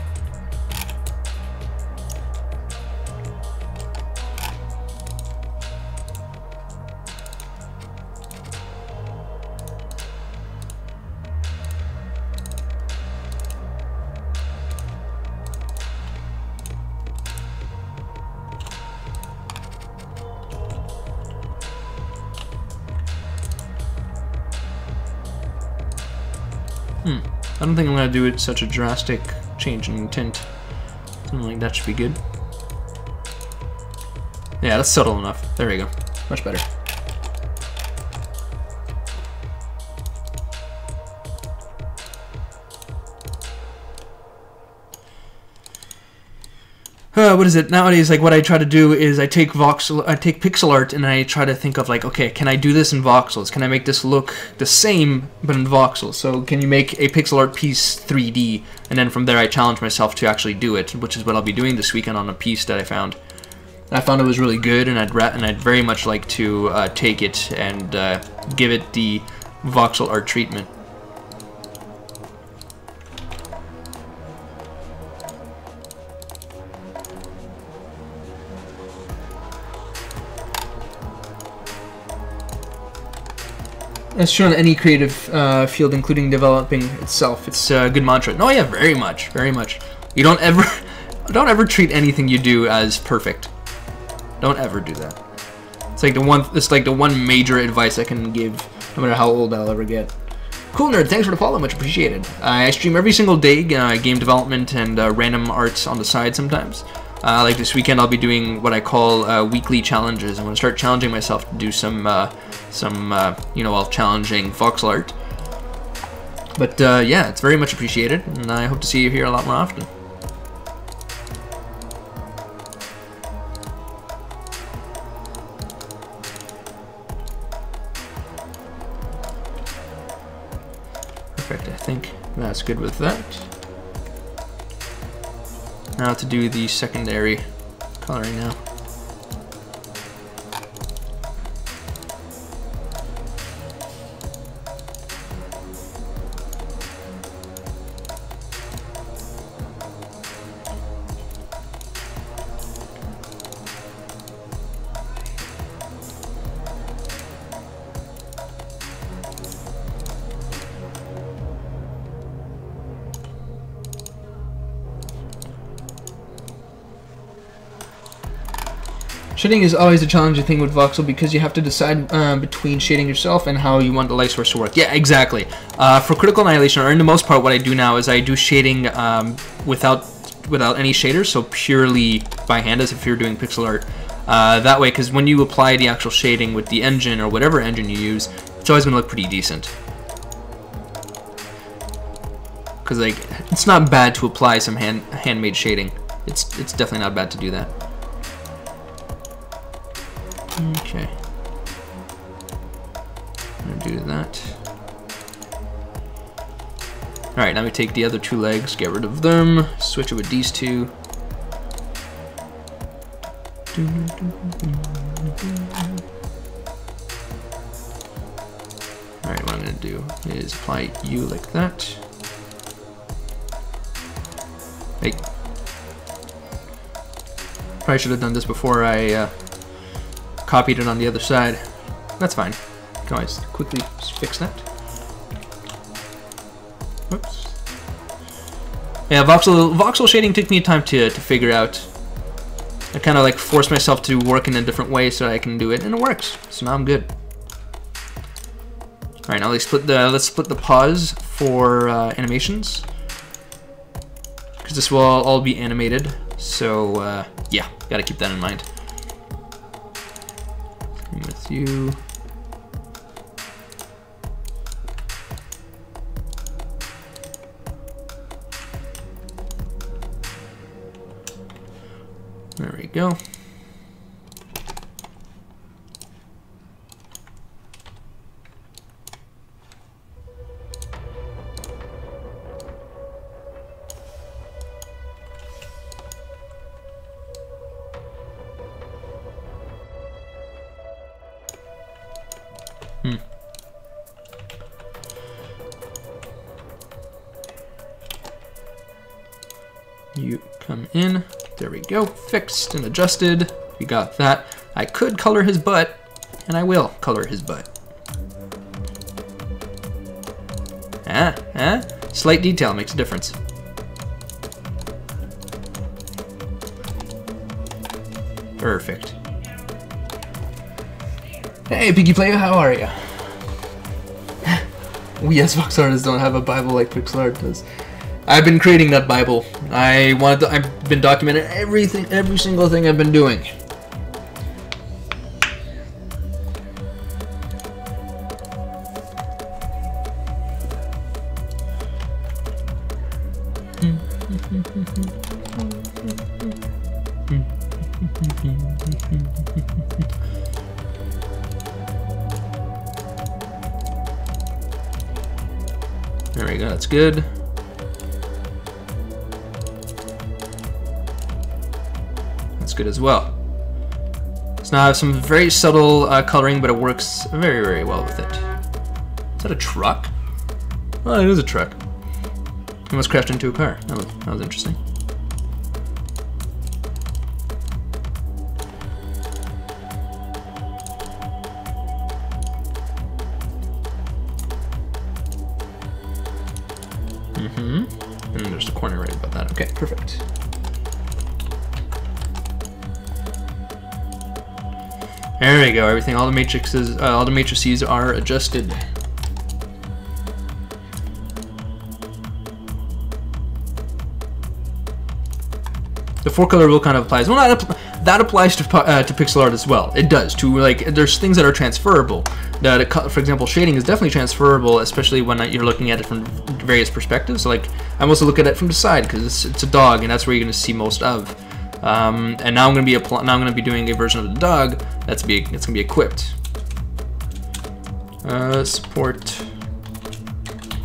I don't think I'm gonna do it such a drastic change in tint. Something like that should be good. Yeah, that's subtle enough. There we go. Much better. Uh, what is it? Nowadays, like what I try to do is I take voxel, I take pixel art, and I try to think of like, okay, can I do this in voxels? Can I make this look the same but in voxels? So can you make a pixel art piece three D? And then from there, I challenge myself to actually do it, which is what I'll be doing this weekend on a piece that I found. I found it was really good, and I'd ra and I'd very much like to uh, take it and uh, give it the voxel art treatment. That's true in any creative uh, field, including developing itself. It's a good mantra. No, yeah, very much, very much. You don't ever, don't ever treat anything you do as perfect. Don't ever do that. It's like the one, it's like the one major advice I can give, no matter how old I'll ever get. Cool nerd, thanks for the follow, much appreciated. I stream every single day, uh, game development and uh, random arts on the side sometimes. Uh, like this weekend, I'll be doing what I call uh, weekly challenges. I'm gonna start challenging myself to do some, uh, some, uh, you know, all challenging voxel art. But uh, yeah, it's very much appreciated, and I hope to see you here a lot more often. Perfect. I think that's good with that. Now to do the secondary coloring now. Shading is always a challenging thing with voxel because you have to decide uh, between shading yourself and how you want the light source to work. Yeah, exactly. Uh, for Critical Annihilation, or in the most part, what I do now is I do shading um, without without any shaders, so purely by hand, as if you're doing pixel art. Uh, that way, because when you apply the actual shading with the engine or whatever engine you use, it's always going to look pretty decent. Because like, it's not bad to apply some hand handmade shading. It's it's definitely not bad to do that. Okay, I'm gonna do that. All right, now we take the other two legs, get rid of them, switch it with these two. All right, what I'm gonna do is apply you like that. Hey, probably should have done this before I uh, copied it on the other side. That's fine. You can always quickly fix that. Whoops. Yeah, voxel voxel shading took me time to to figure out. I kind of like forced myself to work in a different way so I can do it, and it works. So now I'm good. All right, now let's split the let's split the paws for uh, animations, because this will all be animated. So uh, yeah, gotta keep that in mind. With you. There we go. You come in. There we go. Fixed and adjusted. We got that. I could color his butt, and I will color his butt. Ah, ah. Slight detail makes a difference. Perfect. Hey, Piggy Player, how are you? We as voxel artists don't have a Bible like pixel art does. I've been creating that Bible. I wanted to, I've been documenting everything, every single thing I've been doing. There we go, that's good. Good as well. So now I have some very subtle uh, coloring, but it works very, very well with it. Is that a truck? Well, it is a truck. It almost crashed into a car. That was, that was interesting. that. Okay, perfect. There we go. Everything, all the matrices, uh, all the matrices are adjusted. The four color rule kind of applies. Well, that, app that applies to uh, to pixel art as well. It does. To like, there's things that are transferable. That, for example, shading is definitely transferable, especially when you're looking at it from various perspectives. So, like, I'm also looking at it from the side because it's, it's a dog, and that's where you're going to see most of. Um, and now I'm going to be now I'm going to be doing a version of the dog that's be it's going to be equipped. Uh, support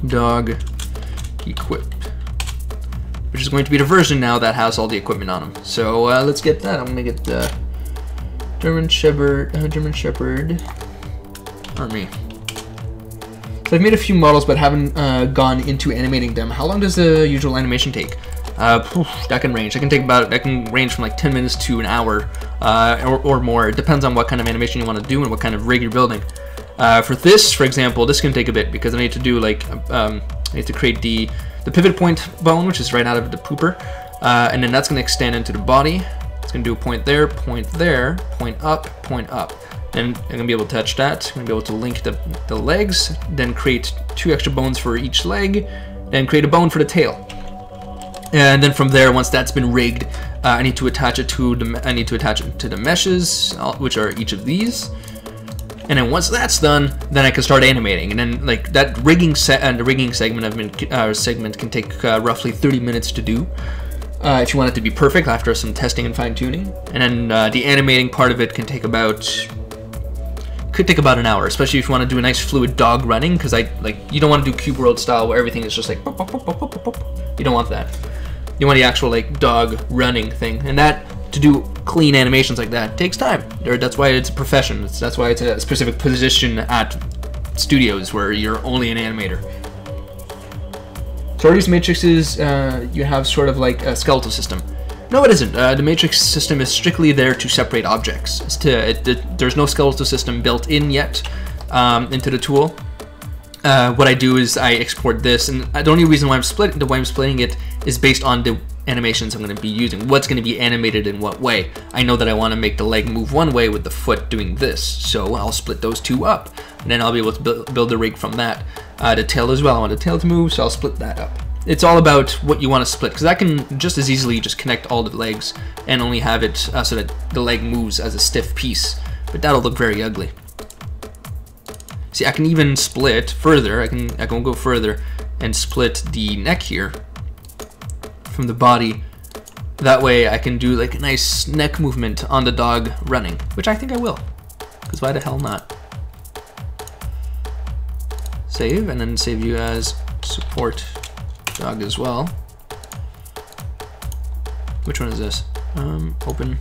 dog equip, which is going to be the version now that has all the equipment on them. So uh, let's get that. I'm going to get the German Shepherd. Uh, German Shepherd army. So I've made a few models, but haven't uh, gone into animating them. How long does the usual animation take? Uh, poof, that can range. That can take about. That can range from like ten minutes to an hour uh, or, or more. It depends on what kind of animation you want to do and what kind of rig you're building. Uh, for this, for example, this can take a bit because I need to do like um, I need to create the the pivot point bone, which is right out of the pooper, uh, and then that's going to extend into the body. It's going to do a point there, point there, point up, point up, and I'm going to be able to touch that. I'm going to be able to link the the legs, then create two extra bones for each leg, then create a bone for the tail. And then from there, once that's been rigged, uh, I need to attach it to the I need to attach it to the meshes, which are each of these. And then once that's done, then I can start animating. And then like that rigging set and the rigging segment of been, uh, segment can take uh, roughly thirty minutes to do, uh, if you want it to be perfect after some testing and fine tuning. And then uh, the animating part of it can take about could take about an hour, especially if you want to do a nice fluid dog running, because I like you don't want to do Cube World style where everything is just like pop, pop, pop, pop, pop, pop. You don't want that. You want the actual like dog running thing, and that to do clean animations like that takes time. That's why it's a profession. It's, that's why it's a specific position at studios where you're only an animator. So are these matrices uh, you have sort of like a skeletal system? No, it isn't. Uh, the matrix system is strictly there to separate objects. It's to, it, it, there's no skeletal system built in yet um, into the tool. Uh, what I do is I export this, and the only reason why I'm splitting the way I'm splitting it is based on the animations I'm going to be using. What's going to be animated in what way? I know that I want to make the leg move one way with the foot doing this, so I'll split those two up, and then I'll be able to build, build the rig from that. Uh, the tail as well. I want the tail to move, so I'll split that up. It's all about what you want to split, because I can just as easily just connect all the legs and only have it uh, so that the leg moves as a stiff piece, but that'll look very ugly. See, I can even split further. I can I can go further and split the neck here from the body. That way I can do like a nice neck movement on the dog running, which I think I will, because why the hell not? Save, and then save you as support dog as well. Which one is this? Um, open.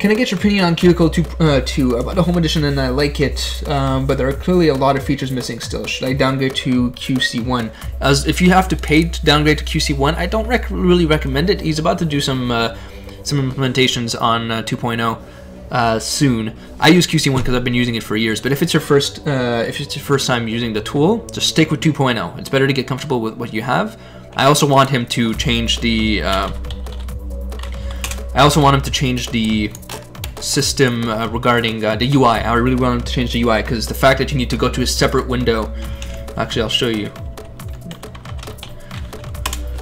Can I get your opinion on Qubicle two, uh, two? I bought the home edition and I like it, um, but there are clearly a lot of features missing still. Should I downgrade to Q C one? As if you have to pay to downgrade to Q C one, I don't rec really recommend it. He's about to do some uh, some implementations on uh, two point oh uh, soon. I use Q C one because I've been using it for years. But if it's your first uh, if it's your first time using the tool, just stick with two point oh. It's better to get comfortable with what you have. I also want him to change the. Uh, I also want him to change the system uh, regarding uh, the U I. I really want him to change the U I because the fact that you need to go to a separate window. Actually, I'll show you.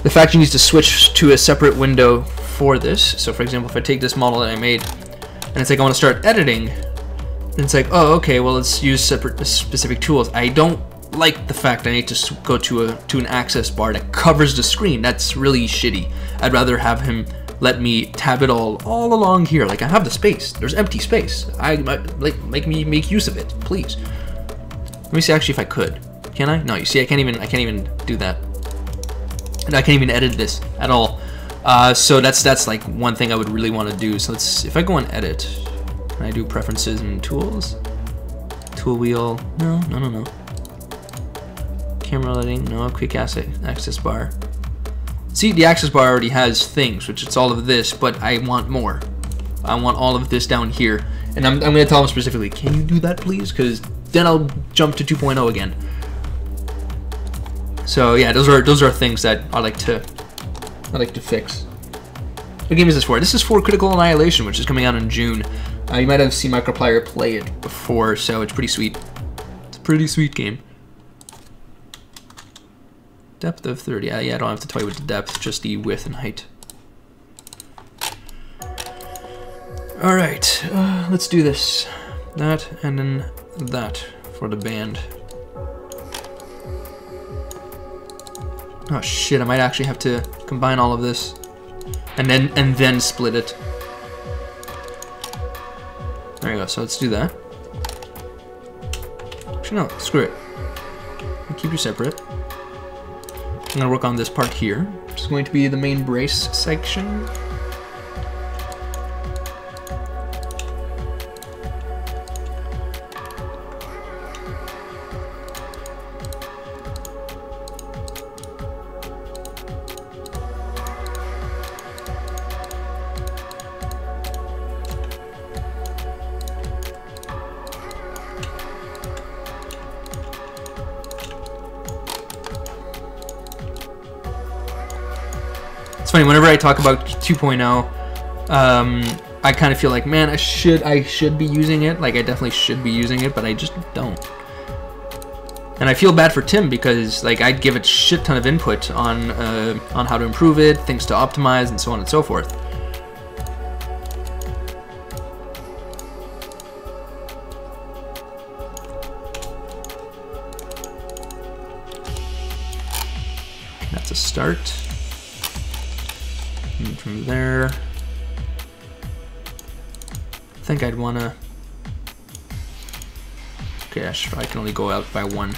The fact you need to switch to a separate window for this. So, for example, if I take this model that I made and it's like I want to start editing, and it's like, oh, okay, well, let's use separate specific tools. I don't like the fact I need to go to a to an access bar that covers the screen. That's really shitty. I'd rather have him. Let me tab it all all along here. Like I have the space. There's empty space. I like make me make use of it, please. Let me see actually if I could. Can I? No. You see, I can't even. I can't even do that. And I can't even edit this at all. Uh, so that's that's like one thing I would really want to do. So let's. If I go and edit, can I do preferences and tools? Tool wheel. No. No. No. No. Camera lighting. No. Quick access bar. See, the access bar already has things, which it's all of this, but I want more. I want all of this down here. And I'm, I'm going to tell them specifically, can you do that, please? Because then I'll jump to two point oh again. So yeah, those are those are things that I like to I like to fix. What game is this for? This is for Critical Annihilation, which is coming out in June. Uh, you might have seen Microplayer play it before, so it's pretty sweet. It's a pretty sweet game. Depth of thirty. Yeah, yeah, I don't have to tell you what the depth, just the width and height. All right, uh, let's do this. That and then that for the band. Oh shit, I might actually have to combine all of this. And then and then split it. There you go, so let's do that. Actually no, screw it. I'll keep you separate. I'm gonna work on this part here, which is going to be the main brace section. It's funny, whenever I talk about two point oh, um, I kind of feel like, man, I should I should be using it. Like, I definitely should be using it, but I just don't. And I feel bad for Tim because, like, I'd give it a shit ton of input on, uh, on how to improve it, things to optimize, and so on and so forth. That's a start. And from there, I think I'd want to, okay, I, should, I can only go out by one.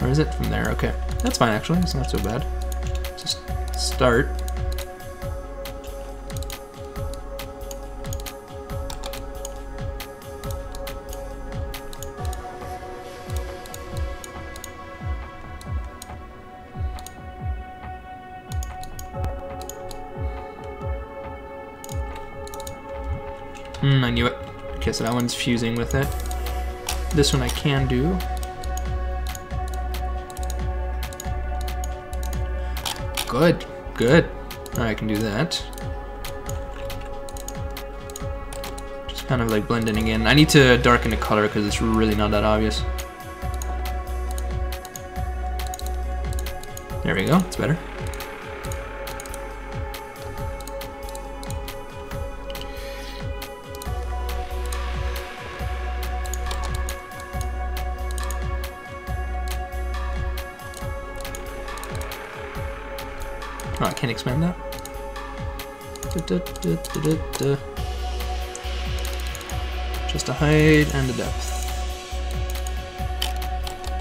Or is it from there? Okay, that's fine actually, it's not so bad. Just start. Mm, I knew it. Okay, so that one's fusing with it. This one I can do. Good, good. I can do that. Just kind of like blending again. I need to darken the color because it's really not that obvious. There we go, it's better. Oh, I can't expand that. Da, da, da, da, da, da. Just a height and a depth.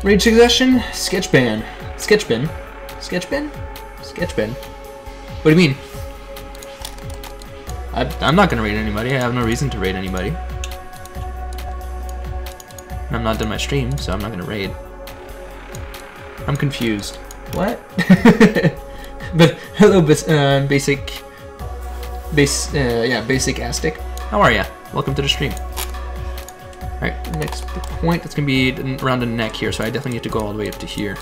Rage Succession, sketch ban. Sketch bin. Sketch bin? Sketch bin. What do you mean? I, I'm not gonna raid anybody. I have no reason to raid anybody. I'm not done my stream, so I'm not gonna raid. I'm confused. What? But hello, uh, basic, base, uh, yeah, basic Astic. How are ya? Welcome to the stream. All right, next point. That's gonna be around the neck here, so I definitely need to go all the way up to here.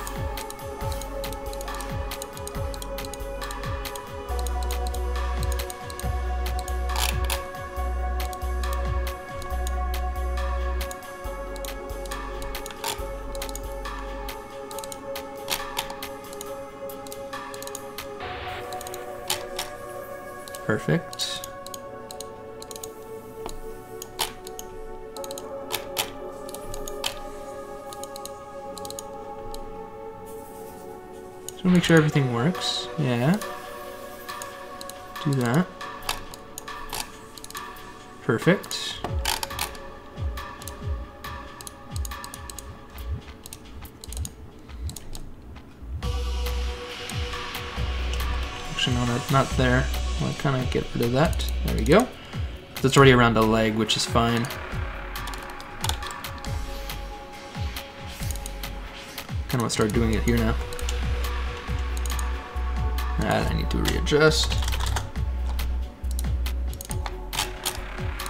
Perfect. So make sure everything works. Yeah. Do that. Perfect. Actually, no, that's not there. Well, I kind of get rid of that. There we go. That's already around the leg, which is fine. Kind of want to start doing it here now. That I need to readjust.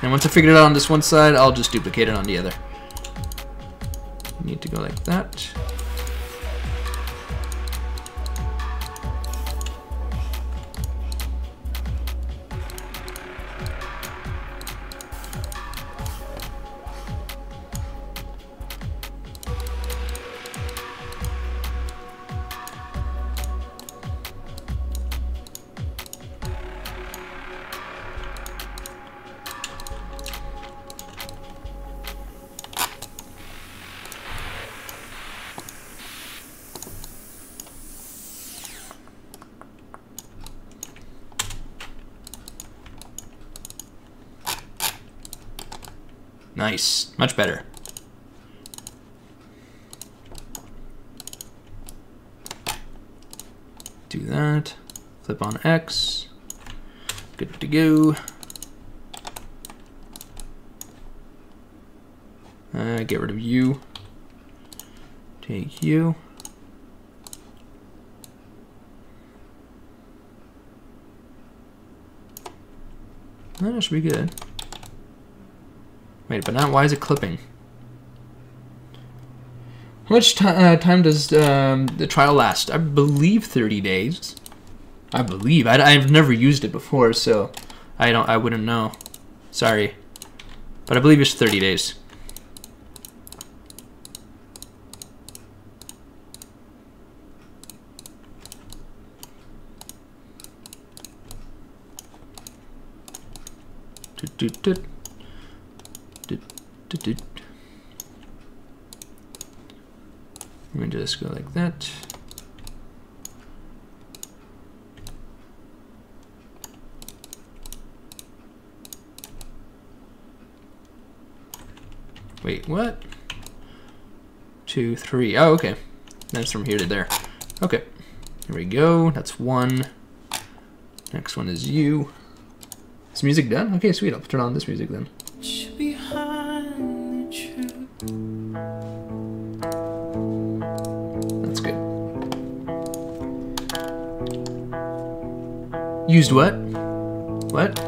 And once I figure it out on this one side, I'll just duplicate it on the other. Need to go like that. Nice, much better. Do that, flip on X, good to go. Uh, get rid of you, take you. That should be good. Wait, but now why is it clipping? How much uh, time does um, the trial last? I believe thirty days. I believe. I, I've never used it before, so I don't. I wouldn't know. Sorry, but I believe it's thirty days. Do, do, do, do, do. Let me just go like that. Wait, what? Two, three. Oh, okay. That's from here to there. Okay. Here we go. That's one. Next one is you. Is music done? Okay, sweet. I'll turn on this music then. Behind the truth. That's good. Used what? What?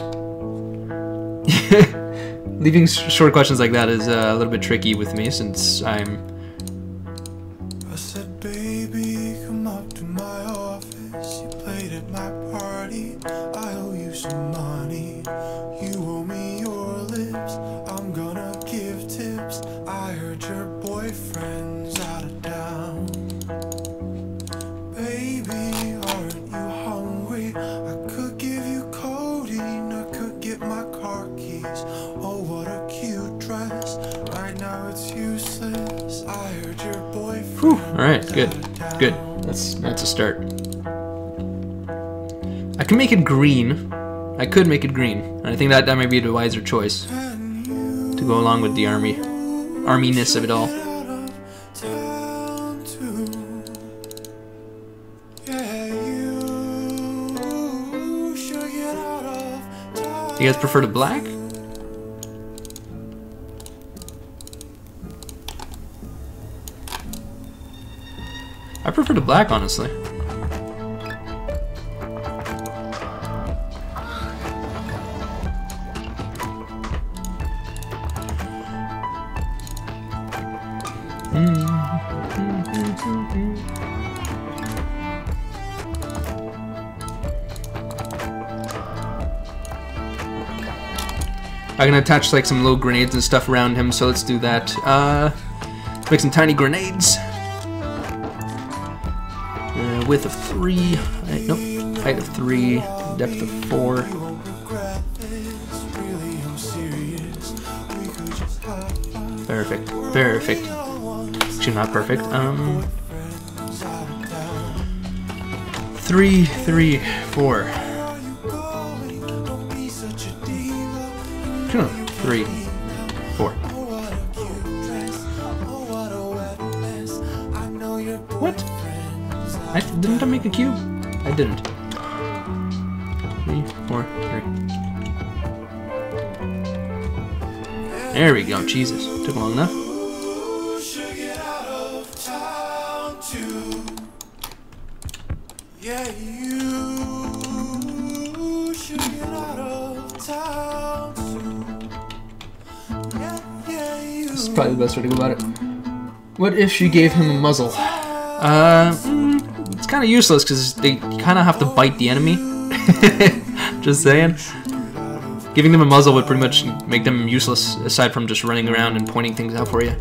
Leaving short questions like that is uh, a little bit tricky with me since I'm. I said, baby, come up to my office. You played at my party. I owe you some money. You owe me your lips, I'm gonna give tips. I heard your boyfriend's out of town. Baby, aren't you hungry? I could give you codeine, I could get my car keys. Oh, what a cute dress. Right now it's useless. I heard your boyfriend's Whew. All right, good, good. That's, that's a start. I can make it green. I could make it green, and I think that that might be a wiser choice to go along with the army, arminess of it all. Do you guys prefer the black? I prefer the black, honestly. I can attach like some little grenades and stuff around him, so let's do that. Uh, make some tiny grenades. Uh, width of three, height, nope, height of three, depth of four. Perfect, perfect. Actually not perfect, um. Three, three, four. Three, four. What? I, didn't I make a cube? I didn't. Three, four, three. There we go. Jesus, took long enough. Probably the best way to go about it. What if she gave him a muzzle? Uh, mm, it's kind of useless because they kind of have to bite the enemy. Just saying. Giving them a muzzle would pretty much make them useless aside from just running around and pointing things out for you.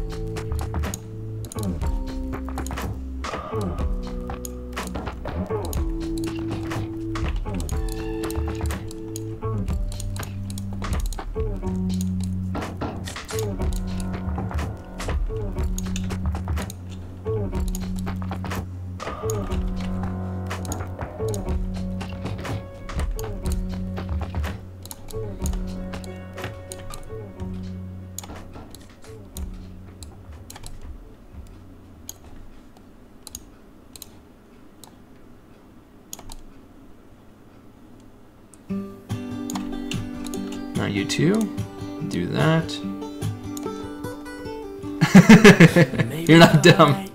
Now you too. Do that. You're not dumb.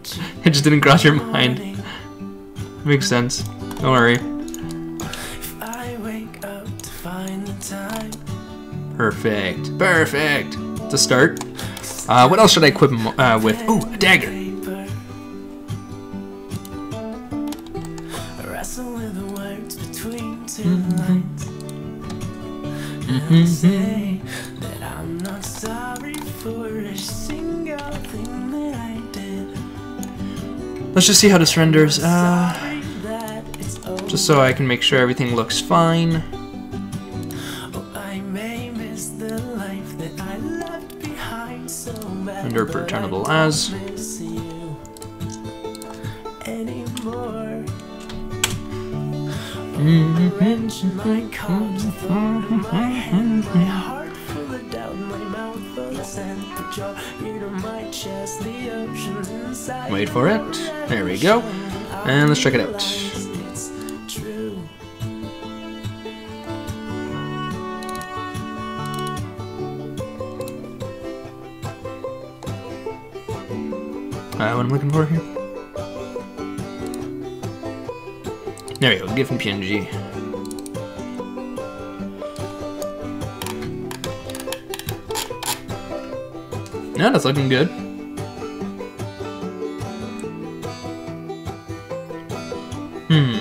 It just didn't cross your mind. Makes sense. Don't worry. If I wake up to find the time. Perfect. Perfect. To start. Uh, what else should I equip him uh, with? Ooh, a dagger. Mm-hmm. Say that I'm not sorry for a single thing that I did. Let's just see how this renders. Uh, just so I can make sure everything looks fine. Oh, I may miss the life that I left behind so bad. Under returnable as. Wait for it. There we go. And let's check it out. Uh, what I'm looking for here? There we go, give him P N G. Yeah, that's looking good. Hmm.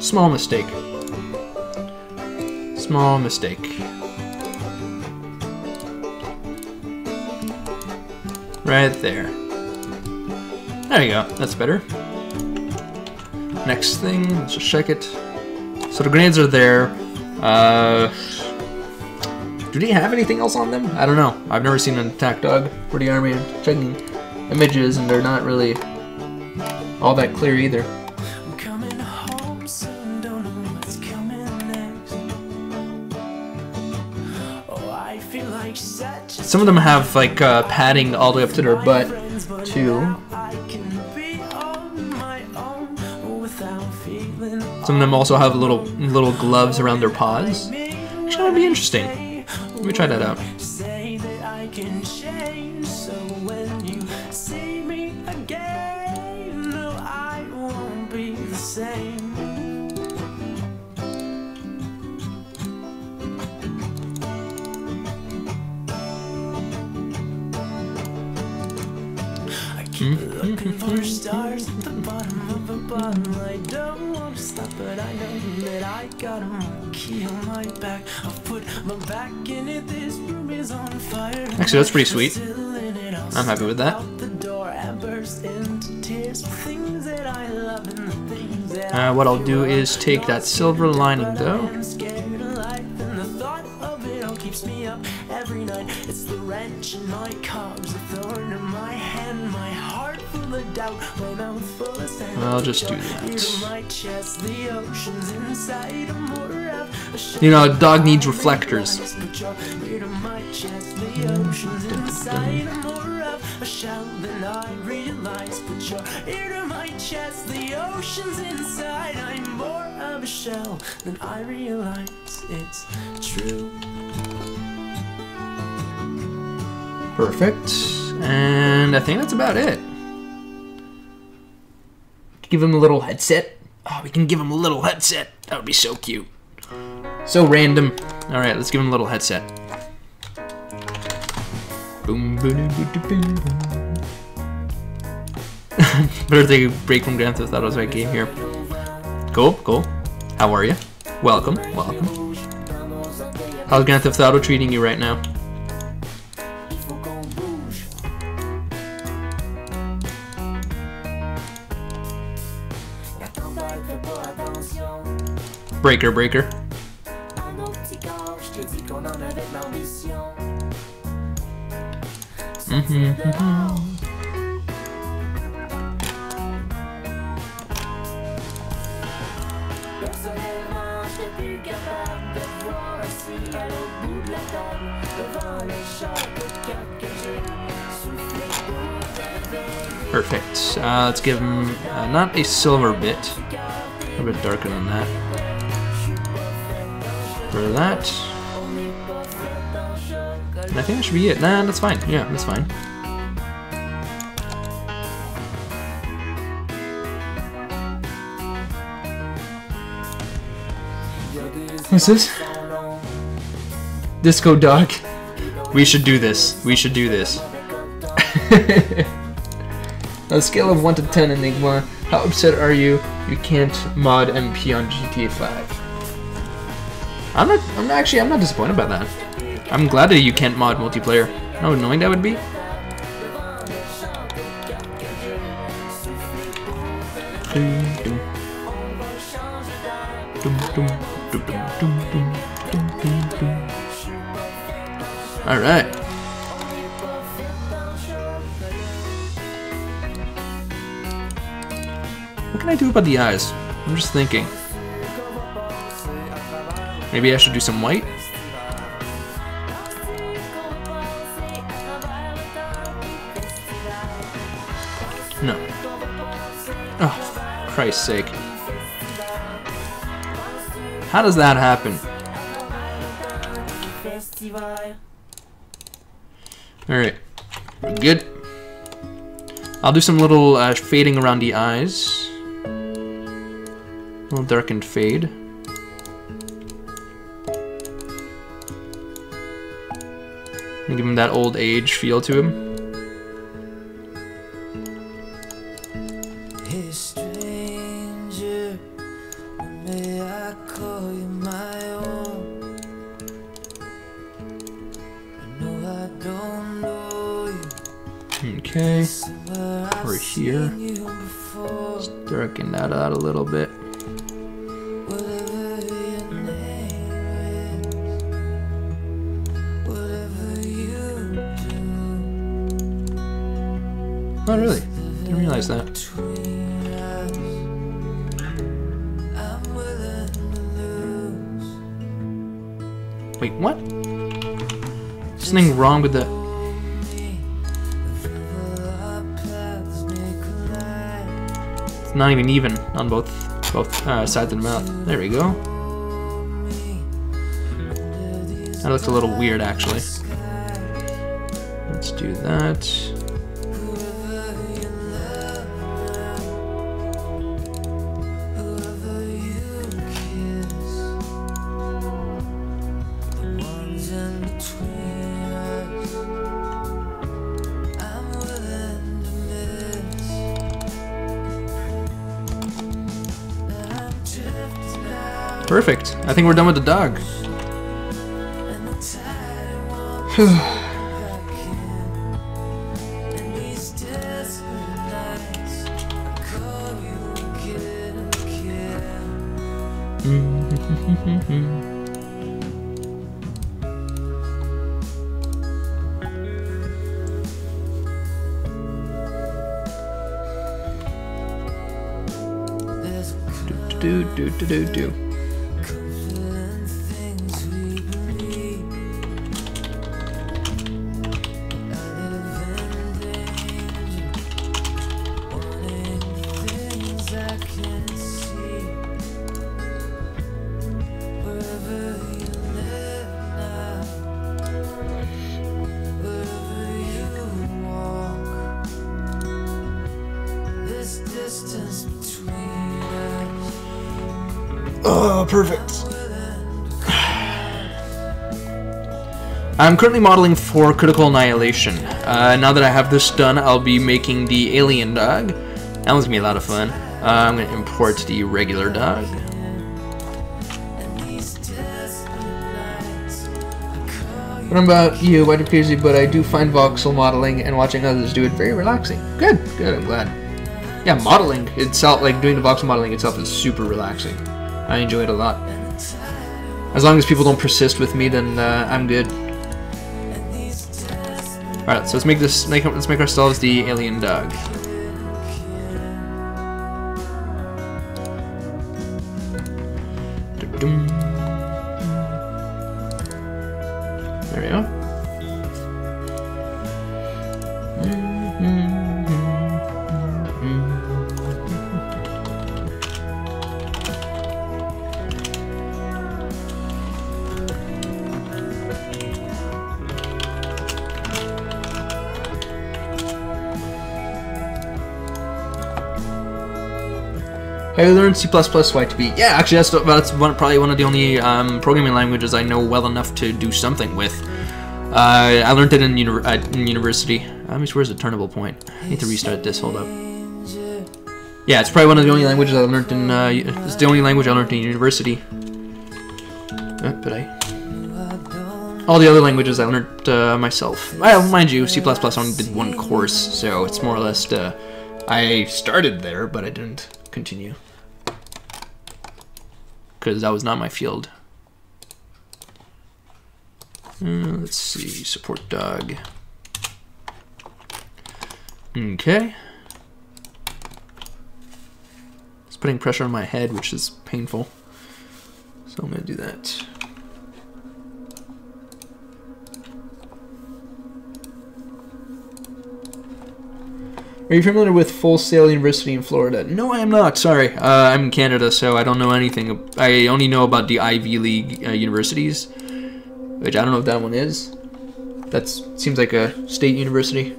Small mistake. Small mistake. Right there. There you go, that's better. Next thing, let's just check it. So the grenades are there. Uh, do they have anything else on them? I don't know. I've never seen an attack dog for the army. I'm checking images, and they're not really all that clear either. I'm coming home soon, don't know what's coming next. Oh, I feel like such a... Some of them have like uh, padding all the way up to their butt, too. Some of them also have little little gloves around their paws. Actually, that'd be interesting. Let me try that out. Looking for stars at the bottom of a bottle. I don't want to stop, but I know that I got a key on my back. I'll put my back in it. This room is on fire. Actually, that's pretty sweet. I'm happy with that. Uh, what I'll do is take that silver lining, though. Me up every night. It's the wrench in my cobs, a thorn in my hand, my heart full of doubt, my mouth full of sand. I'll just do that. You know, a dog needs reflectors. I'm more of a shell than I realize. It's true. Perfect, and I think that's about it. Give him a little headset. Oh, we can give him a little headset. That would be so cute. So random. All right, let's give him a little headset. Boom, boom, boom, boom, boom. Better take a break from Grand Theft Auto. That was my game here. Cool, cool. How are you? Welcome, welcome. How's Grand Theft Auto treating you right now? Breaker, breaker. Mm-hmm, mm-hmm. Perfect. Uh, let's give him uh, not a silver bit, a bit darker than that. For that, And I think that should be it. Nah, that's fine. Yeah, that's fine. What's this? Disco Duck. We should do this. We should do this. On a scale of one to ten, Enigma, how upset are you you can't mod M P on G T A five? I'm not, I'm not actually, I'm not disappointed about that. I'm glad that you can't mod multiplayer. How annoying that would be. Alright. What can I do about the eyes? I'm just thinking. Maybe I should do some white? No. Oh, for Christ's sake. How does that happen? Alright. We're good. I'll do some little uh, fading around the eyes. A little dark and fade. And give him that old age feel to him. Hey stranger, may I call you my own? I know I don't know you. Okay. We're here. Let's darken that out a little bit. Oh really? Didn't realize that. Wait, what? There's something wrong with the... It's not even even on both both uh, sides of the mouth. There we go. That looks a little weird actually. Let's do that. Perfect. I think we're done with the dog. do do do do do. Perfect. I'm currently modeling for Critical Annihilation. Uh, now that I have this done, I'll be making the alien dog. That one's gonna be a lot of fun. Uh, I'm gonna import the regular dog. What about you? I do crazy, but I do find voxel modeling and watching others do it very relaxing. Good, good. I'm glad. Yeah, modeling itself, like doing the voxel modeling itself, is super relaxing. I enjoy it a lot. As long as people don't persist with me, then uh, I'm good. All right, so let's make this. Make, let's make ourselves the alien dog. There we go. I learned C plus plus, Y two B. Yeah, actually, that's, that's one, probably one of the only um, programming languages I know well enough to do something with. Uh, I learned it in, uni uh, in university. I mean, where's the turnable point? I need to restart this. Hold up. Yeah, it's probably one of the only languages I learned in. Uh, it's the only language I learned in university. Uh, but I. All the other languages I learned uh, myself. Well, mind you, C plus plus only did one course, so it's more or less. Uh, I started there, but I didn't continue. Because that was not my field. Uh, let's see, support dog. Okay. It's putting pressure on my head, which is painful. So I'm going to do that. Are you familiar with Full Sail University in Florida? No, I am not. Sorry, uh, I'm in Canada, so I don't know anything. I only know about the Ivy League uh, universities, which I don't know if that one is. That seems like a state university.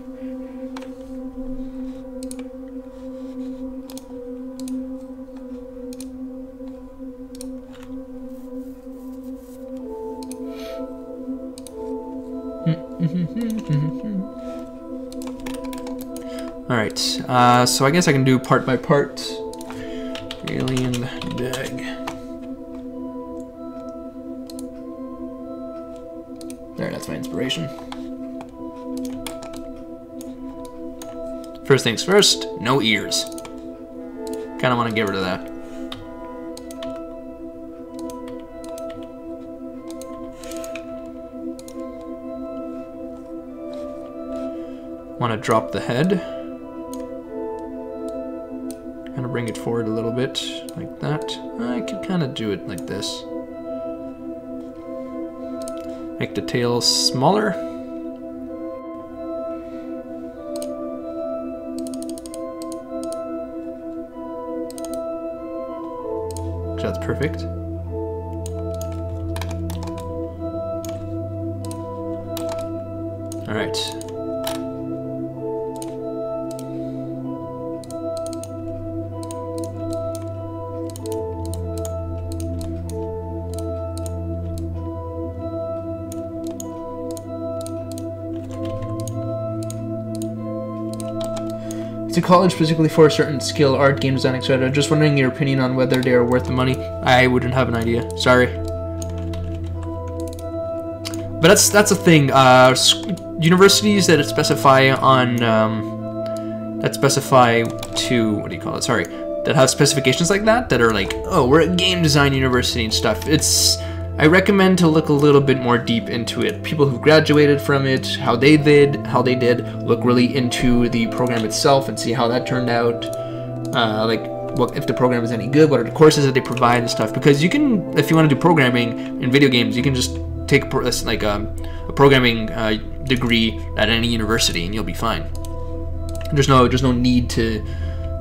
Alright, uh, so I guess I can do part by part. Alien bag. There, that's my inspiration. First things first, no ears. Kinda wanna get rid of that. Wanna drop the head. Bring it forward a little bit, like that. I can kind of do it like this. Make the tail smaller. That's perfect. All right. To college specifically for a certain skill, art, game design, et cetera. Just wondering your opinion on whether they are worth the money. I wouldn't have an idea. Sorry. But that's that's a thing. Uh, universities that specify on um, that specify to what do you call it? Sorry, that have specifications like that that are like, oh, we're a game design university and stuff. It's I recommend to look a little bit more deep into it. People who graduated from it, how they did, how they did, look really into the program itself and see how that turned out. Uh, like, what if the program is any good? What are the courses that they provide and stuff? Because you can, if you want to do programming in video games, you can just take pro like a, a programming uh, degree at any university and you'll be fine. There's no, there's no need to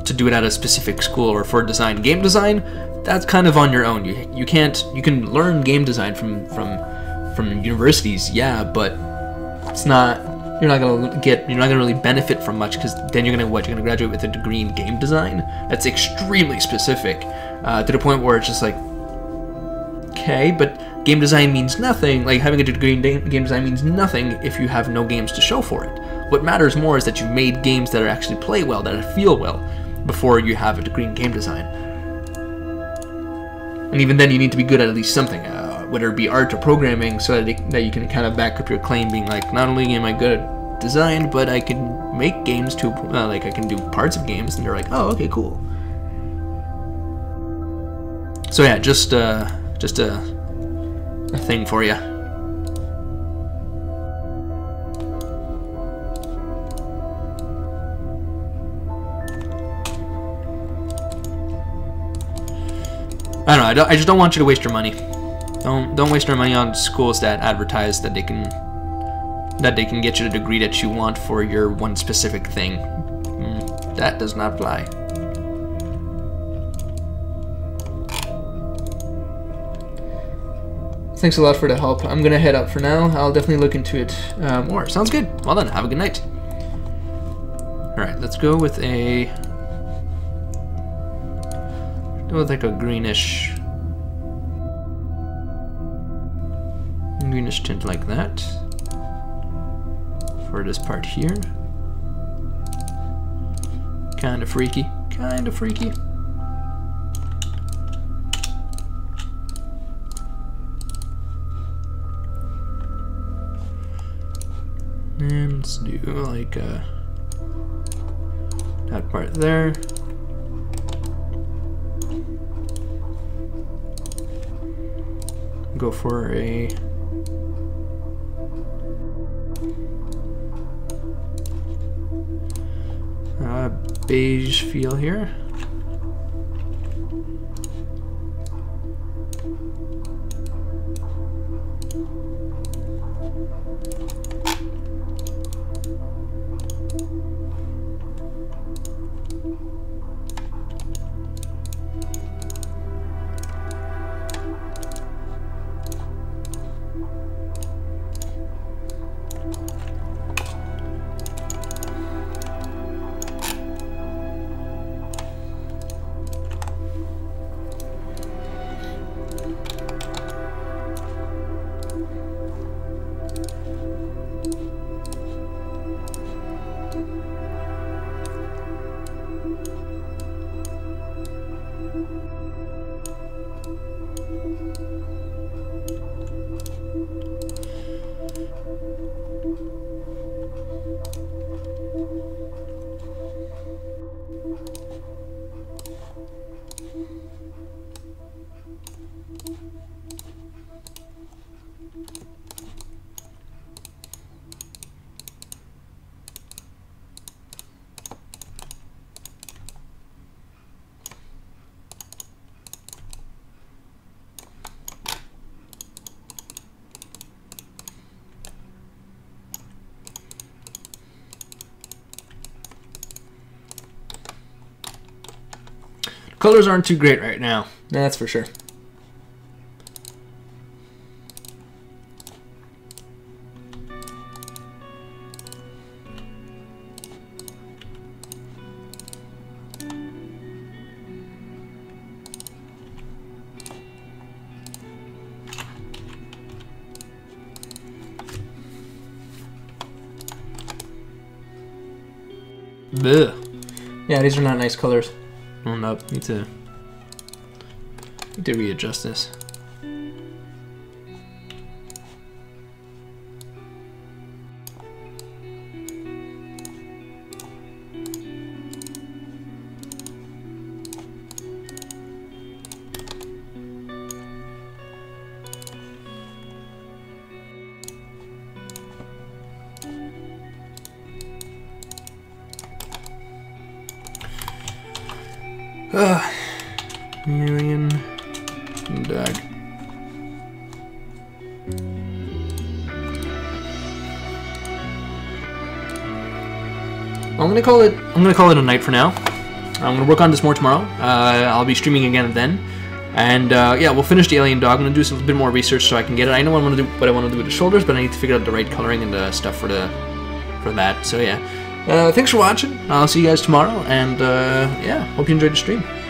to do it at a specific school or for design. Game design, that's kind of on your own. You you can't you can learn game design from from from universities, yeah, but it's not you're not gonna get you're not gonna really benefit from much because then you're gonna what you're gonna graduate with a degree in game design. That's extremely specific uh, to the point where it's just like okay, but game design means nothing. Like having a degree in game design means nothing if you have no games to show for it. What matters more is that you've made games that are actually play well, that feel well, before you have a degree in game design. And even then, you need to be good at at least something, uh, whether it be art or programming, so that, it, that you can kind of back up your claim, being like, not only am I good at design, but I can make games too. Uh, like I can do parts of games, and they're like, oh, okay, cool. So yeah, just uh, just a, a thing for you. I don't know, I, don't, I just don't want you to waste your money. Don't don't waste your money on schools that advertise that they can that they can get you the degree that you want for your one specific thing. Mm, that does not fly. Thanks a lot for the help. I'm gonna head out for now. I'll definitely look into it uh, more. Sounds good. Well done. Have a good night. All right, let's go with a. It was like a greenish, greenish tint like that for this part here. Kind of freaky, kind of freaky. And let's do like uh, that part there. Go for a uh, beige feel here. Colors aren't too great right now, that's for sure. Blech. Yeah, these are not nice colors. On up, need to need to readjust this. Ugh. Alien dog. I'm gonna call it. I'm gonna call it a night for now. I'm gonna work on this more tomorrow. Uh, I'll be streaming again then, and uh, yeah, we'll finish the alien dog. I'm gonna do some bit more research so I can get it. I know I want to do what I want to do with the shoulders, but I need to figure out the right coloring and the stuff for the for that. So yeah. Uh, thanks for watching. I'll see you guys tomorrow, and uh, yeah, hope you enjoyed the stream.